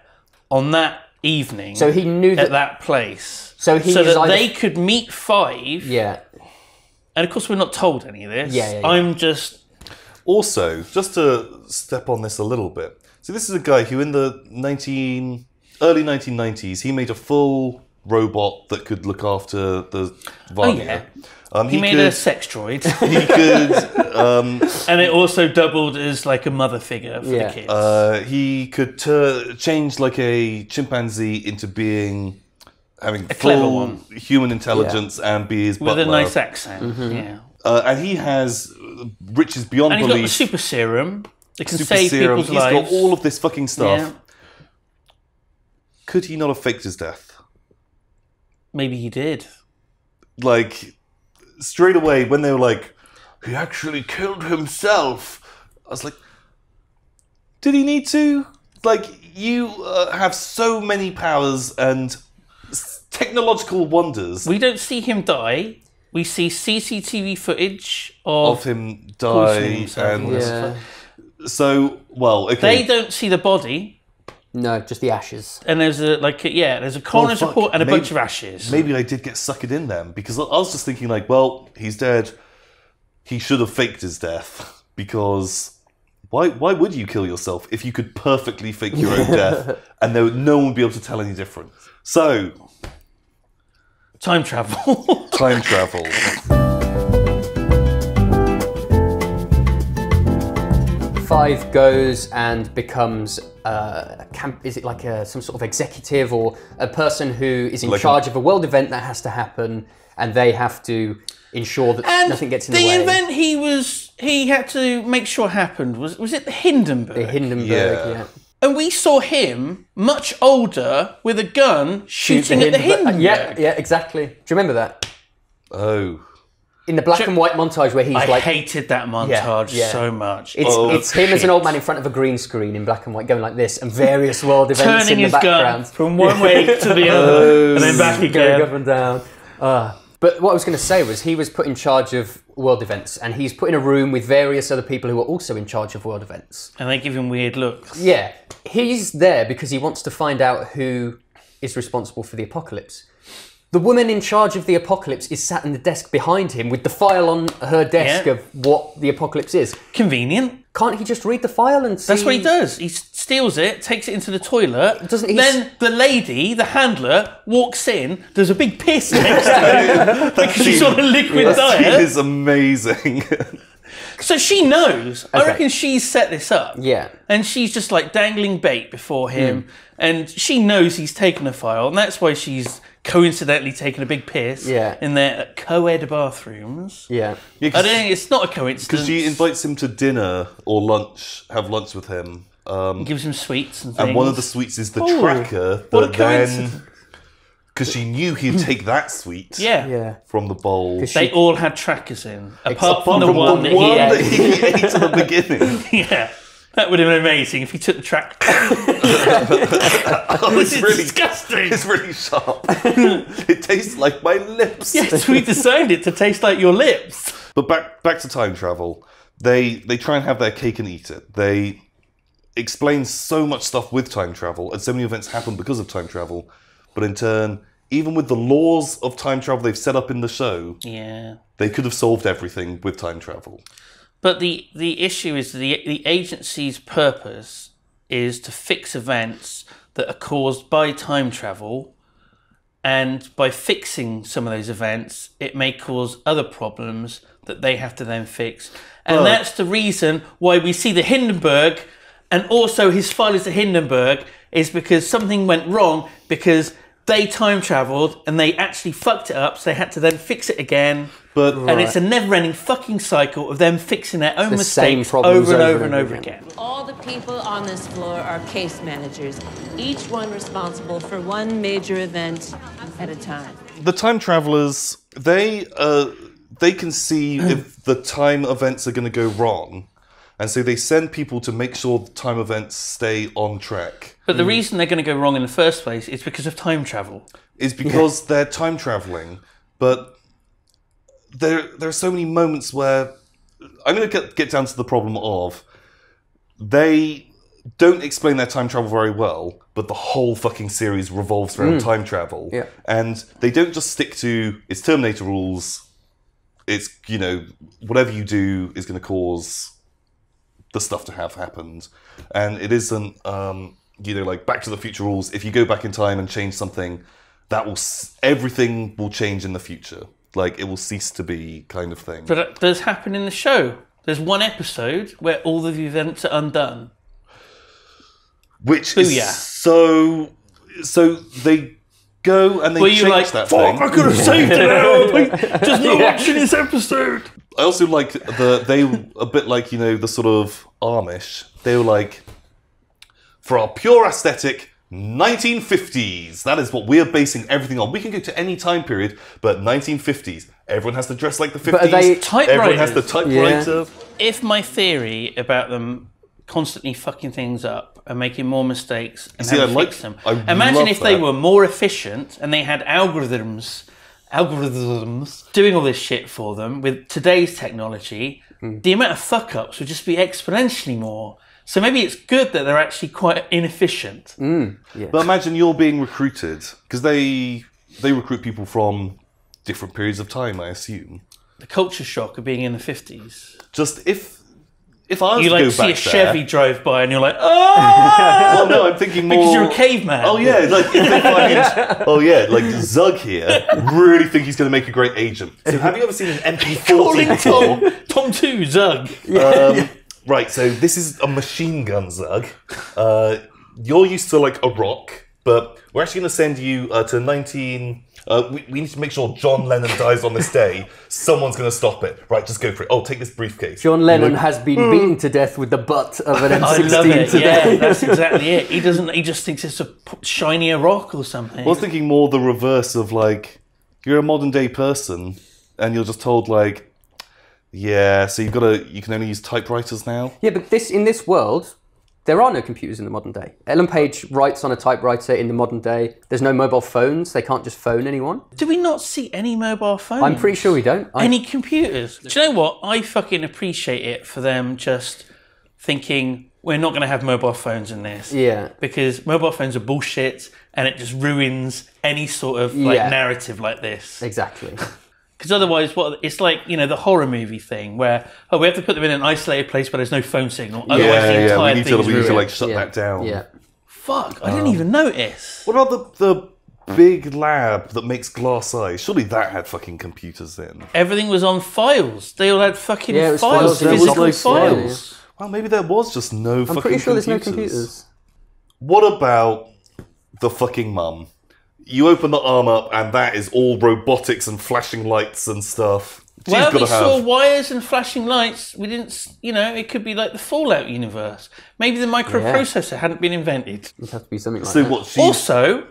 on that evening. So he knew that... at that place. So he they could meet Five. Yeah. And of course we're not told any of this. Yeah. I'm just... Also, just to step on this a little bit. So this is a guy who in the early 1990s, he made a full robot that could look after the Varnia. Oh, yeah. He made a sex droid. He could... and it also doubled as like a mother figure for the kids. He could change like a chimpanzee into being... having a full human intelligence and be his butler. With a nice accent, yeah. And he has riches beyond belief. And he's got the super serum. It can save people's lives. He's got all of this fucking stuff. Yeah. Could he not have faked his death? Maybe he did. Like, straight away, when they were like, he actually killed himself, I was like, did he need to? Like, you have so many powers and technological wonders. We don't see him die. We see CCTV footage of him die, and so okay. They don't see the body. No, just the ashes. And there's a there's a coroner's report and a bunch of ashes. Maybe they did get suckered in them, because I was just thinking like, well, he's dead. He should have faked his death, because why would you kill yourself if you could perfectly fake your own death and no one would be able to tell any difference? So. Time travel. Time travel. Five goes and becomes is it like some sort of executive or a person who is in charge of a world event that has to happen, and they have to ensure that nothing gets in the way. The event he had to make sure happened was it the Hindenburg? The Hindenburg, yeah. And we saw him, much older, with a gun, shooting at the Hindenburg. Yeah, exactly. Do you remember that? Oh. In the black and white montage where he's I hated that montage so much. It's him as an old man in front of a green screen in black and white, going like this, and various world events in the background. Turning his gun from one way to the other, and then back again. Going up and down. But what I was going to say was he was put in charge of world events, and he's put in a room with various other people who are also in charge of world events. And they give him weird looks. Yeah. He's there because he wants to find out who is responsible for the apocalypse. The woman in charge of the apocalypse is sat in the desk behind him with the file on her desk of what the apocalypse is. Convenient. Can't he just read the file and see? That's what he does. He steals it, takes it into the toilet. Then the lady, the handler, walks in. There's a big piss next to him because she's on a liquid diet. That is amazing. So she knows. Okay. I reckon she's set this up. Yeah. And she's just like dangling bait before him. And she knows he's taken a file. And that's why she's coincidentally taken a big piss in their co-ed bathrooms. Yeah, I don't think it's not a coincidence. Because she invites him to dinner or lunch, have lunch with him. Gives him sweets and things. And one of the sweets is the tracker. What a coincidence. Because she knew he'd take that sweet from the bowl. They all had trackers in, apart from the one that he ate at the beginning. Yeah, that would have been amazing if he took the track. This is really disgusting. It's really sharp. It tastes like my lips. Yes, we designed it to taste like your lips. But back to time travel. They try and have their cake and eat it. They explain so much stuff with time travel, and so many events happen because of time travel. But in turn, even with the laws of time travel they've set up in the show, they could have solved everything with time travel. But the issue is the agency's purpose is to fix events that are caused by time travel, and by fixing some of those events, it may cause other problems that they have to then fix. And that's the reason why we see the Hindenburg, and also his file is the Hindenburg, is because something went wrong because They time traveled and they actually fucked it up, so they had to then fix it again. And it's a never-ending fucking cycle of them fixing their own mistakes over and over again. All the people on this floor are case managers, each one responsible for one major event at a time. The time travelers, they can see if the time events are going to go wrong. And so they send people to make sure the time events stay on track. But the reason they're going to go wrong in the first place is because of time travel. It's because they're time traveling. But there are so many moments where... I'm going to get down to the problem of they don't explain their time travel very well, but the whole fucking series revolves around time travel. Yeah. And they don't just stick to, it's Terminator rules, it's, you know, whatever you do is going to cause... the stuff to have happened, and it isn't, you know, like Back to the Future rules. If you go back in time and change something, that will everything will change in the future. Like it will cease to be, kind of thing. But that does happen in the show. There's one episode where all of the events are undone, which is so they go and they change that thing. Fuck! I could have saved it. Like, just not watching this episode. I also like they were a bit like, you know, the sort of Amish. They were like, for our pure aesthetic, 1950s. That is what we are basing everything on. We can go to any time period, but 1950s. Everyone has to dress like the 50s. But are they typewriters? Everyone has the typewriter. Yeah. If my theory about them constantly fucking things up and making more mistakes and having to fix them. Imagine if they were more efficient and they had algorithms doing all this shit for them with today's technology, the amount of fuck-ups would just be exponentially more. So maybe it's good that they're actually quite inefficient. But imagine you're being recruited, because they recruit people from different periods of time, I assume. The culture shock of being in the 50s. Just if I was to go back there... You see a Chevy drive by and you're like, oh! Well, no, I'm thinking more... Because you're a caveman. Oh, yeah, like, if they find... oh, yeah, like, Zug here, really think he's going to make a great agent. So have you ever seen an MP40 Tom? Tom 2, Zug. Right, so this is a machine gun, Zug. You're used to, like, a rock, but we're actually going to send you to 19... we need to make sure John Lennon dies on this day. Someone's going to stop it. Right, just go for it. Oh, take this briefcase. John Lennon has been beaten to death with the butt of an M16 today. Yeah, that's exactly it. He doesn't. He just thinks it's a shinier rock or something. Well, I was thinking more the reverse of, like, you're a modern day person and you're just told, like, yeah, so you've got to. You can only use typewriters now. Yeah, but in this world. There are no computers in the modern day. Ellen Page writes on a typewriter in the modern day. There's no mobile phones. They can't just phone anyone. Do we not see any mobile phones? I'm pretty sure we don't. Any computers? Do you know what? I fucking appreciate it for them just thinking, we're not going to have mobile phones in this. Yeah. Because mobile phones are bullshit and it just ruins any sort of like narrative like this. Exactly. Because otherwise, it's like, you know, the horror movie thing where, oh, we have to put them in an isolated place where there's no phone signal. Otherwise, the entire thing is ruined. We need to, like, shut that down. Yeah. Fuck, I didn't even notice. What about the big lab that makes glass eyes? Surely that had fucking computers in. Everything was on files. They all had fucking files. There was no files. Yeah. Well, maybe there was just no fucking computers. I'm pretty sure there's no computers. What about the fucking mum? You open the arm up, and that is all robotics and flashing lights and stuff. She's well, we saw wires and flashing lights. We didn't, you know, it could be like the Fallout universe. Maybe the microprocessor hadn't been invented. It'd have to be something like that. Also,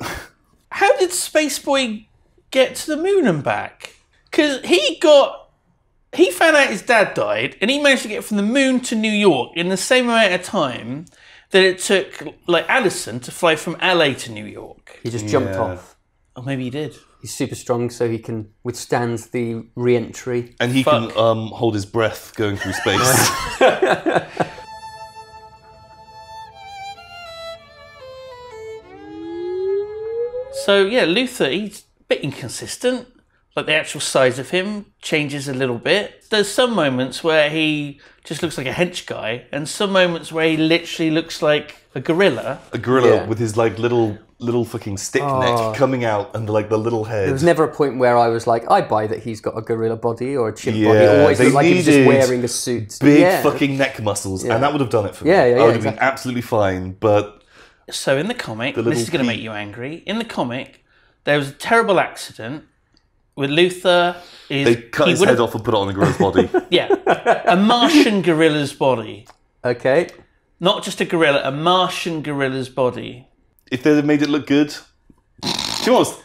how did Spaceboy get to the moon and back? Because he found out his dad died, and he managed to get from the moon to New York in the same amount of time that it took, like, Allison to fly from LA to New York. He just jumped off. Or maybe he did. He's super strong, so he can withstand the re-entry. And he can hold his breath going through space. So, yeah, Luther, he's a bit inconsistent. Like, the actual size of him changes a little bit. There's some moments where he just looks like a hench guy, and some moments where he literally looks like a gorilla. A gorilla with his, like, little fucking stick neck coming out and, like, the little head. There was never a point where I was like, I buy that he's got a gorilla body or a chimp body. Always looked like he was just wearing a suit. Big fucking neck muscles, and that would have done it for me. Yeah, I would have been absolutely fine, but... So in the comic, this is going to make you angry, in the comic, There was a terrible accident with Luthor. They cut his head off and put it on a gorilla's body. Yeah. A Martian gorilla's body. Okay. Not just a gorilla, a Martian gorilla's body. If they'd have made it look good. To be honest,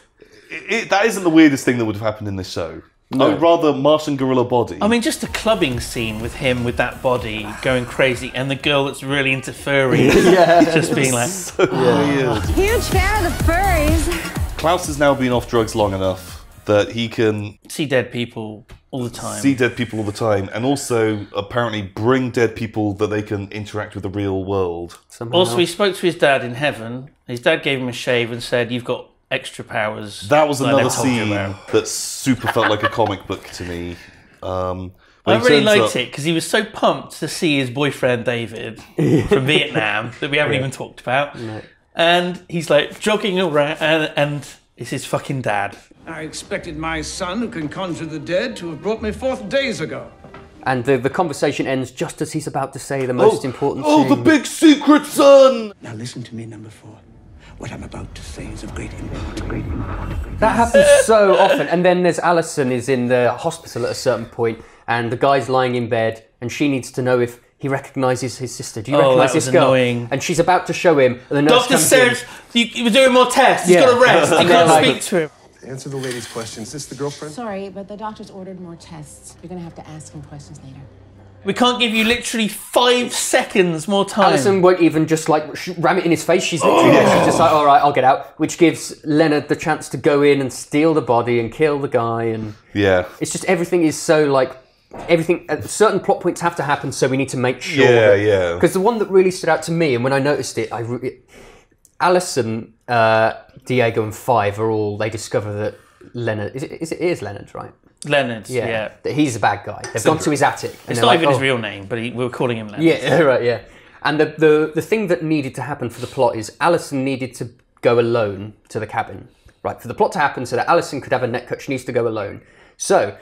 that isn't the weirdest thing that would have happened in this show. No. I would rather Martian gorilla body. I mean, just the clubbing scene with him with that body going crazy and the girl that's really into furries. Yeah. Just being like... so weird. Huge fan of the furries. Klaus has now been off drugs long enough that he can... see dead people all the time. See dead people all the time. And also, apparently, bring dead people that they can interact with the real world. Somehow. Also, he spoke to his dad in heaven. His dad gave him a shave and said, you've got... extra powers. That was another scene that super felt like a comic book to me. I really liked it because he was so pumped to see his boyfriend David from Vietnam that we haven't even talked about. No. And he's like jogging around and it's his fucking dad. I expected my son who can conjure the dead to have brought me forth days ago. And the conversation ends just as he's about to say the most important thing. Oh, the big secret, son! Now listen to me, number 4. What I'm about to say is of great import. That happens so often. And then there's Alison is in the hospital at a certain point and the guy's lying in bed and she needs to know if he recognises his sister. Do you recognise this girl? Annoying. And she's about to show him. And the nurse Dr. Serge, you were doing more tests. He's got to rest. You can't speak to him. Answer the lady's questions. Is this the girlfriend? Sorry, but the doctor's ordered more tests. You're going to have to ask him questions later. We can't give you literally 5 seconds more time. Alison won't even just like ram it in his face. She's literally she's just like, all right, I'll get out. Which gives Leonard the chance to go in and steal the body and kill the guy. And yeah, it's just everything is so like everything. Certain plot points have to happen, so we need to make sure. Yeah, yeah. Because the one that really stood out to me, and when I noticed it, Alison, Diego, and Five are all. They discover that Leonard is Leonard, right? Leonard, yeah. He's a bad guy. They've gone to his attic. And it's not like, even his real name, but we were calling him Leonard. Yeah, right, yeah. And the thing that needed to happen for the plot is Alison needed to go alone to the cabin, right? For the plot to happen so that Alison could have a netcut, she needs to go alone. So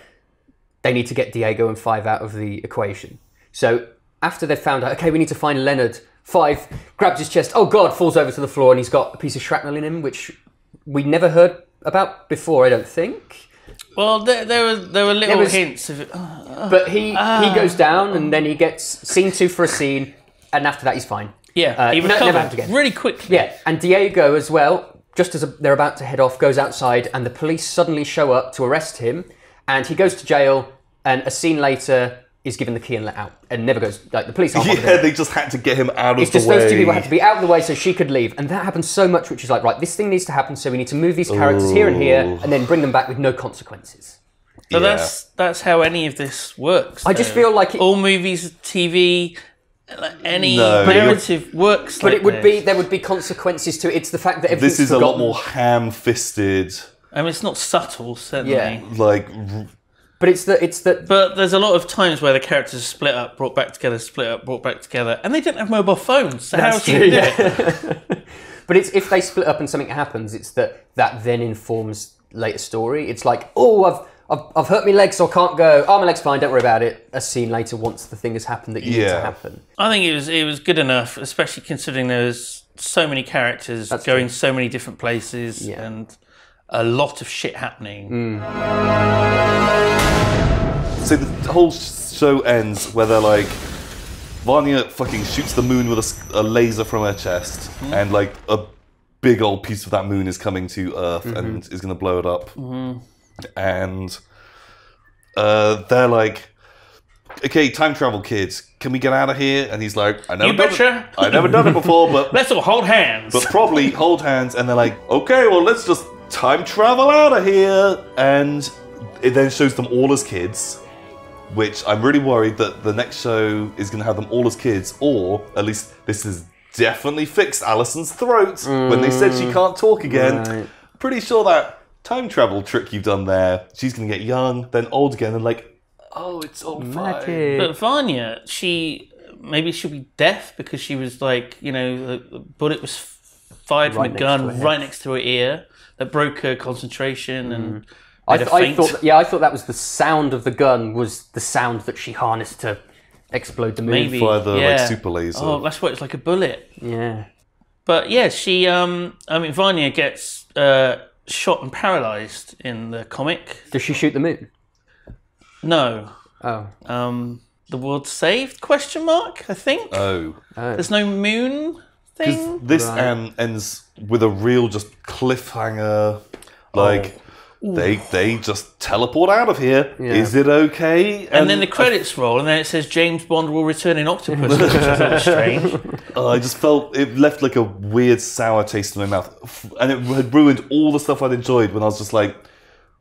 they need to get Diego and Five out of the equation. So after they've found out, okay, we need to find Leonard, Five grabs his chest, oh God, falls over to the floor and he's got a piece of shrapnel in him, which we never heard about before, I don't think. Well, there were little hints of it. But he goes down and then he gets scene 2 for a scene, and after that he's fine. Yeah, he recovers really quickly. Yeah, and Diego as well, just as they're about to head off, goes outside and the police suddenly show up to arrest him, and he goes to jail, and a scene later is given the key and let out, and never goes, like the police aren't they just had to get him out of the way. It's just those 2 people had to be out of the way so she could leave, and that happens so much, which is like, right, this thing needs to happen, so we need to move these characters here and here, and then bring them back with no consequences. So that's how any of this works. I just feel like... all movies, TV, any narrative works like this. But there would be consequences to it. It's the fact that everything's forgotten. This is a lot more ham-fisted. I mean, it's not subtle, certainly. Yeah. Like... but But there's a lot of times where the characters are split up, brought back together, split up, brought back together, and they didn't have mobile phones, so how do you do it? But it's if they split up and something happens, it's that then informs later story. It's like, oh, I've hurt my leg, so I can't go. Oh, my leg's fine, don't worry about it. A scene later, once the thing has happened that you need to happen. I think it was good enough, especially considering there's so many characters going so many different places and a lot of shit happening. So the whole show ends where they're like, Vanya fucking shoots the moon with a laser from her chest, and like a big old piece of that moon is coming to Earth and is going to blow it up. And they're like, okay, time travel kids, can we get out of here? And he's like, I've never done it before, but... let's all hold hands. But probably hold hands. And they're like, okay, well, let's just time travel out of here. And it then shows them all as kids, which I'm really worried that the next show is going to have them all as kids, or at least this has definitely fixed Alison's throat when they said she can't talk again. Right. Pretty sure that time travel trick you've done there, she's going to get young, then old again, and like, oh, it's all fine. But Vanya, maybe she'll be deaf because she was like, you know, the bullet was fired from a gun right next to her ear that broke her concentration and... I thought that was the sound of the gun was the sound that she harnessed to explode the moon. Maybe fire the like super laser. Oh, that's why it's like a bullet. Yeah. But yeah, Vanya gets shot and paralysed in the comic. Does she shoot the moon? No. Oh. The world's saved? Question mark. I think. Oh. There's no moon thing. This ends with a real just cliffhanger. Like they just teleport out of here. Yeah. Is it okay? And then the credits roll, and then it says James Bond will return in Octopus, which is really strange. I just felt it left like a weird sour taste in my mouth, and it had ruined all the stuff I'd enjoyed when I was just like,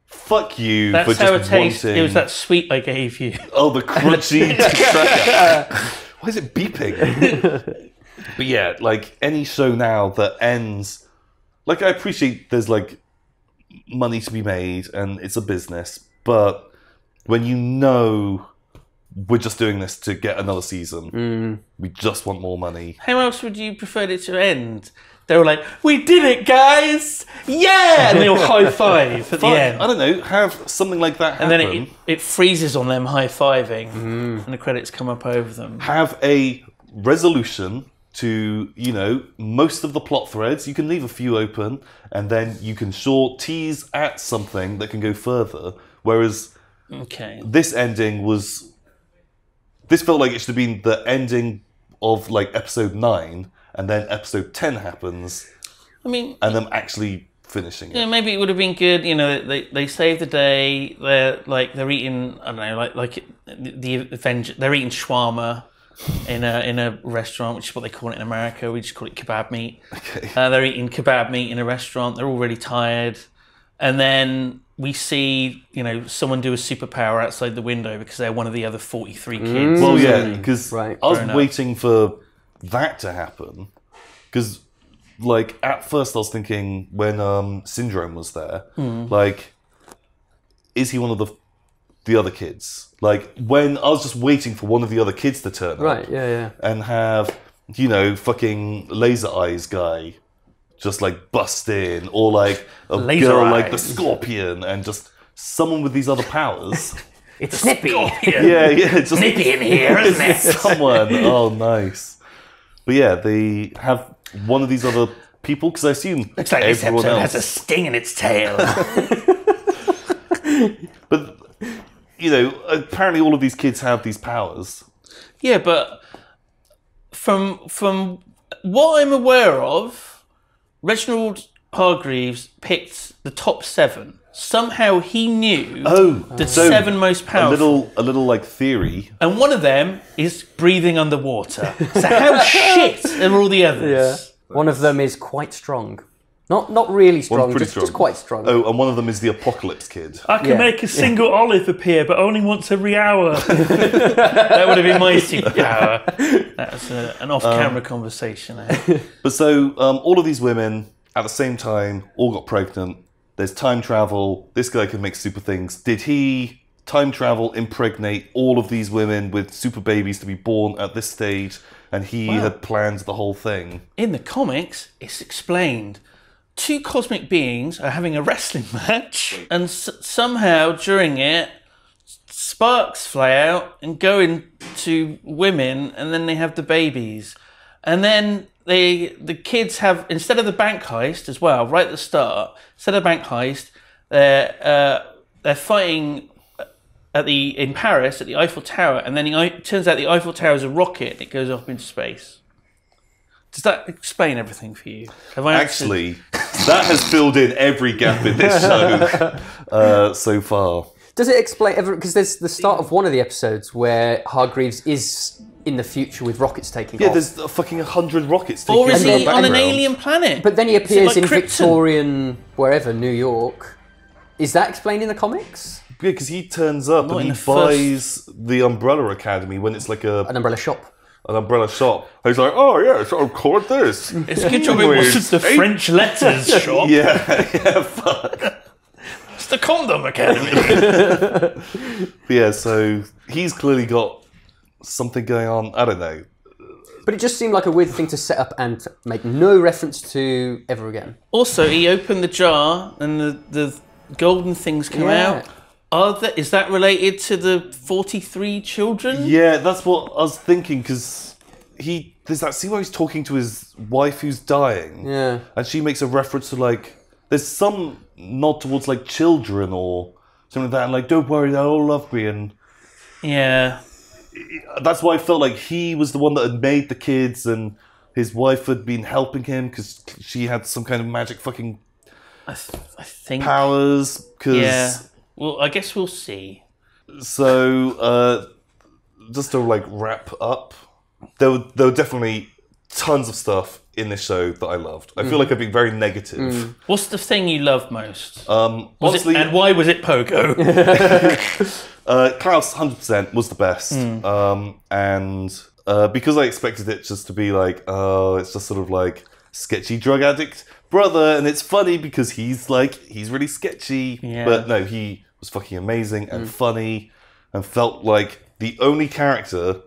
fuck you. That's for just wanting... It was that sweet I gave you. Oh, the crunchy cracker. Why is it beeping? But yeah, like any show now that ends... Like, I appreciate there's like money to be made and it's a business, but when you know we're just doing this to get another season, we just want more money. How else would you prefer it to end? They were like, we did it, guys! Yeah! And they all high-five at the end. I don't know, have something like that happen. And then it freezes on them high-fiving, and the credits come up over them. Have a resolution to, you know, most of the plot threads. You can leave a few open, and then you can tease at something that can go further. Whereas this ending was... This felt like it should have been the ending of, like, episode 9... and then episode 10 happens. I mean, and them actually finishing it. Yeah, maybe it would have been good. You know, they save the day. They're eating. I don't know, like the Avengers. They're eating shawarma in a restaurant, which is what they call it in America. We just call it kebab meat. Okay. They're eating kebab meat in a restaurant. They're all really tired, and then we see, you know, someone do a superpower outside the window because they're one of the other 43 kids. Well, yeah, because I was waiting for that to happen, because like at first I was thinking when Syndrome was there, like, is he one of the other kids? Like, when I was just waiting for one of the other kids to turn up, yeah, and have, you know, fucking laser eyes guy just like bust in, or like a laser girl eyes. Like the Scorpion, and just someone with these other powers. It's snippy. It's just snippy in here, isn't it? Someone. Oh, nice. But yeah, they have one of these other people, because I assume looks like everyone else has a sting in its tail. But, you know, apparently all of these kids have these powers. Yeah, but from what I'm aware of, Reginald Hargreaves picked the top 7. Somehow he knew the 7 most powerful. A little like theory. And one of them is breathing underwater. So how shit are all the others? Yeah. One of them is quite strong. Not really strong, just quite strong. Oh, and one of them is the Apocalypse Kid. I can make a single olive appear, but only once every hour. That would have been my superpower. That was an off-camera conversation. But so all of these women at the same time all got pregnant. There's time travel. This guy can make super things. Did he time travel, impregnate all of these women with super babies to be born at this stage? And he had planned the whole thing. In the comics, it's explained. 2 cosmic beings are having a wrestling match. And somehow during it, sparks fly out and go into women. And then they have the babies. And then... The kids have, instead of the bank heist as well, right at the start, instead of the bank heist, they're fighting in Paris at the Eiffel Tower, and then it turns out the Eiffel Tower is a rocket and it goes up into space. Does that explain everything for you? Actually, that has filled in every gap in this show so far. Does it explain, because there's the start of one of the episodes where Hargreaves is... in the future with rockets taking off. Yeah, there's fucking 100 rockets taking off. Or is he on an alien planet? But then he appears in Victorian, wherever, New York. Is that explained in the comics? Yeah, because he turns up and he buys the Umbrella Academy when it's like an umbrella shop. An umbrella shop. And he's like, oh yeah, so I'll call it this. It's a good job it wasn't the French letters shop. Yeah, fuck. It's the Condom Academy. Yeah, so he's clearly got something going on, I don't know. But it just seemed like a weird thing to set up and make no reference to ever again. Also, he opened the jar and the golden things come out. Is that related to the 43 children? Yeah, that's what I was thinking, because there's that scene where he's talking to his wife who's dying. Yeah. And she makes a reference to, like, There's some nod towards like children or something like that, and like, don't worry, they'll all love me. And yeah, that's why I felt like he was the one that had made the kids, and his wife had been helping him because she had some kind of magic fucking I think powers. Cause, yeah, well, I guess we'll see. So just to like wrap up, there were definitely tons of stuff in this show that I loved. I feel like I've been very negative. What's the thing you loved most? Honestly, and why was it Pogo? Klaus, 100%, was the best. And because I expected it just to be like, oh, it's just sort of like sketchy drug addict brother, and it's funny because he's really sketchy. Yeah. But no, he was fucking amazing and funny, and felt like the only character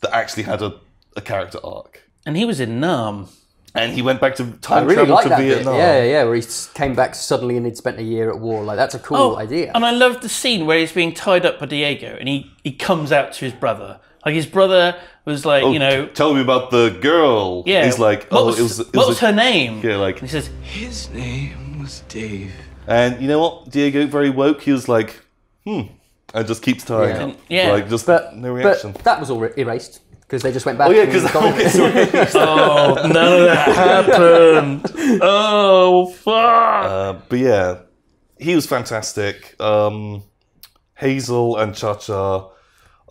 that actually had a character arc. And he was in Nam. And he went back to time travel to Vietnam. Yeah, where he came back suddenly and he'd spent a year at war. Like, that's a cool idea. And I love the scene where he's being tied up by Diego and he comes out to his brother. Like, his brother was like, you know... Tell me about the girl. Yeah. He's like, what was her name? Yeah, like... And he says, his name was Dave. And you know what? Diego, very woke, he was like, and just keeps tying up. Yeah. Like, just no reaction. But that was all erased. Because they just went back. Oh yeah, because none of that happened. Oh fuck. But yeah, he was fantastic. Hazel and Cha Cha,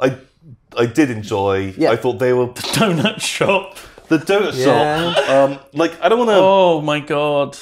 I did enjoy. Yeah. I thought they were the donut shop. The donut shop. Like I don't want to. Oh my god.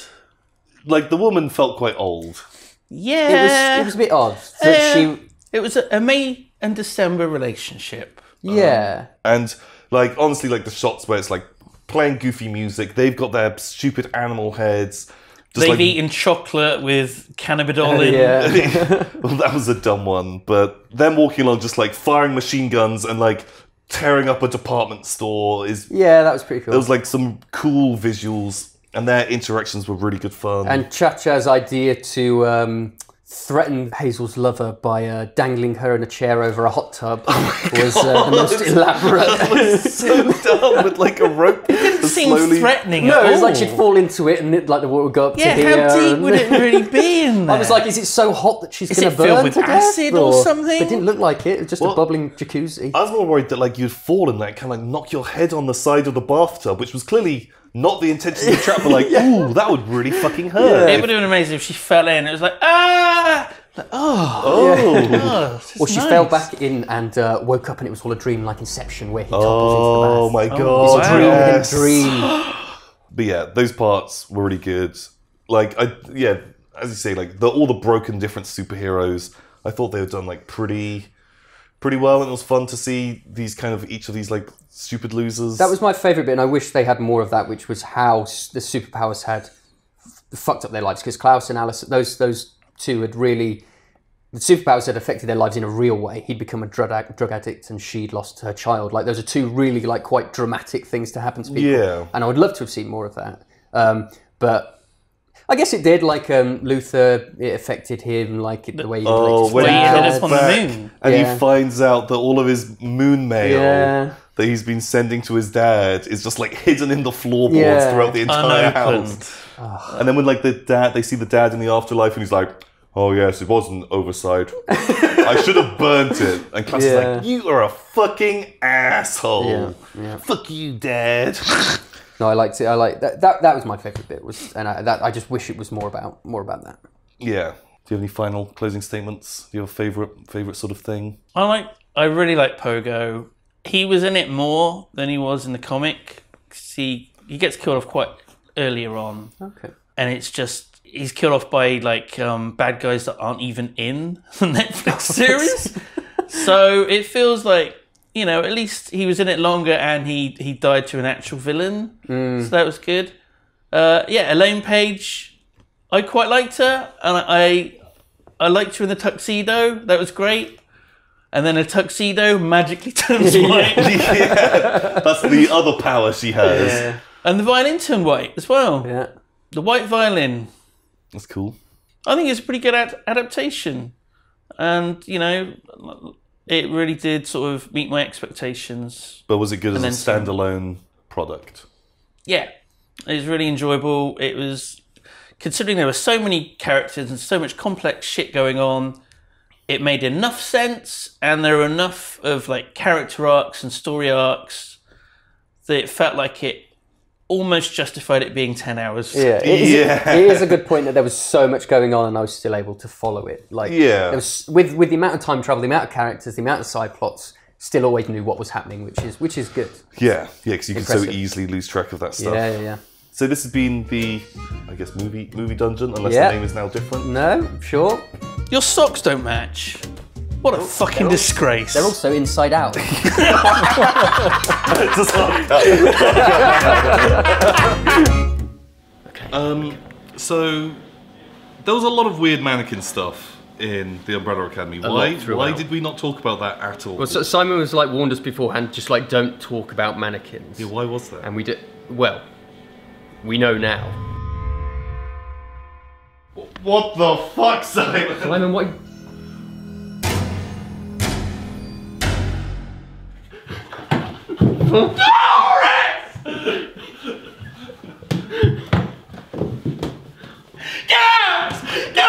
Like the woman felt quite old. Yeah. It was a bit odd. It was a May and December relationship. Yeah. And, like, honestly, like, the shots where it's, like, playing goofy music, they've got their stupid animal heads. They've like, eaten chocolate with cannabidol in. Yeah. Well, that was a dumb one. But them walking along just, like, firing machine guns and, like, tearing up a department store is... Yeah, that was pretty cool. There was, like, some cool visuals, and their interactions were really good fun. And Cha-Cha's idea to... threatened Hazel's lover by dangling her in a chair over a hot tub was the most elaborate. That was so dumb with like a rope. It didn't seem threatening at all. No, it was like she'd fall into it and like the water would go up to here. Yeah, how deep would it really be in there? I was like, is it so hot that she's going to burn filled with acid or something? It didn't look like it. It was just a bubbling jacuzzi. I was more worried that like you'd fall in that and kind of like knock your head on the side of the bathtub, which was clearly... Not the intention of the trap, but like, ooh, that would really fucking hurt. Yeah. It would have been amazing if she fell in. It was like, ah! Like, she fell back in and woke up and it was all a dream like Inception where he topples into the bath. Oh my god. It's a dream within a dream. But yeah, those parts were really good. Like, as you say, like, all the broken different superheroes, I thought they were done like pretty well, and it was fun to see these kind of each of these like stupid losers. That was my favourite bit, and I wish they had more of that, which was how the superpowers had fucked up their lives, because Klaus and Alice, those two had really, the superpowers had affected their lives in a real way. He'd become a drug addict and she'd lost her child. Like those are two really like quite dramatic things to happen to people. Yeah. And I would love to have seen more of that. But I guess it did, like, Luther, it affected him, like, the way he... when he comes back on the moon. And he finds out that all of his moon mail that he's been sending to his dad is just, like, hidden in the floorboards throughout the entire house. And then when, like, they see the dad in the afterlife and he's like, oh, yes, it was an oversight. I should have burnt it. And Klaus is like, you are a fucking asshole. Yeah. Yeah. Fuck you, dad. No, I liked it. I liked that. That was my favourite bit. I just wish it was more about that. Yeah. Do you have any final closing statements? Your favourite sort of thing? I really like Pogo. He was in it more than he was in the comic. He gets killed off quite earlier on. Okay. And it's just he's killed off by like bad guys that aren't even in the Netflix series. So it feels like. You know, at least he was in it longer and he died to an actual villain. So that was good. Ellen Page, I quite liked her. And I liked her in the tuxedo. That was great. And then a tuxedo magically turns white. Yeah, that's the other power she has. Yeah. And the violin turned white as well. Yeah. The white violin. That's cool. I think it's a pretty good adaptation. And, you know... It really did sort of meet my expectations. But was it good as a standalone product? Yeah. It was really enjoyable. It was... considering there were so many characters and so much complex shit going on, it made enough sense, and there were enough of like character arcs and story arcs that it felt like it almost justified it being 10 hours. Yeah, it is a good point that there was so much going on and I was still able to follow it. Like, yeah. There was, with the amount of time travel, the amount of characters, the amount of side plots, still always knew what was happening, which is good. Yeah, yeah, because you can so easily lose track of that stuff. Yeah, yeah, yeah. So this has been the, I guess, movie dungeon, unless the name is now different. No, sure. Your socks don't match. What a fucking disgrace. They're also inside out. Okay. So there was a lot of weird mannequin stuff in The Umbrella Academy. Why did we not talk about that at all? Well, so Simon was like warned us beforehand, just like don't talk about mannequins. Yeah, why was that? And we did. Well, we know now. What the fuck, Simon? Simon, what? No, Rex! Get out! Get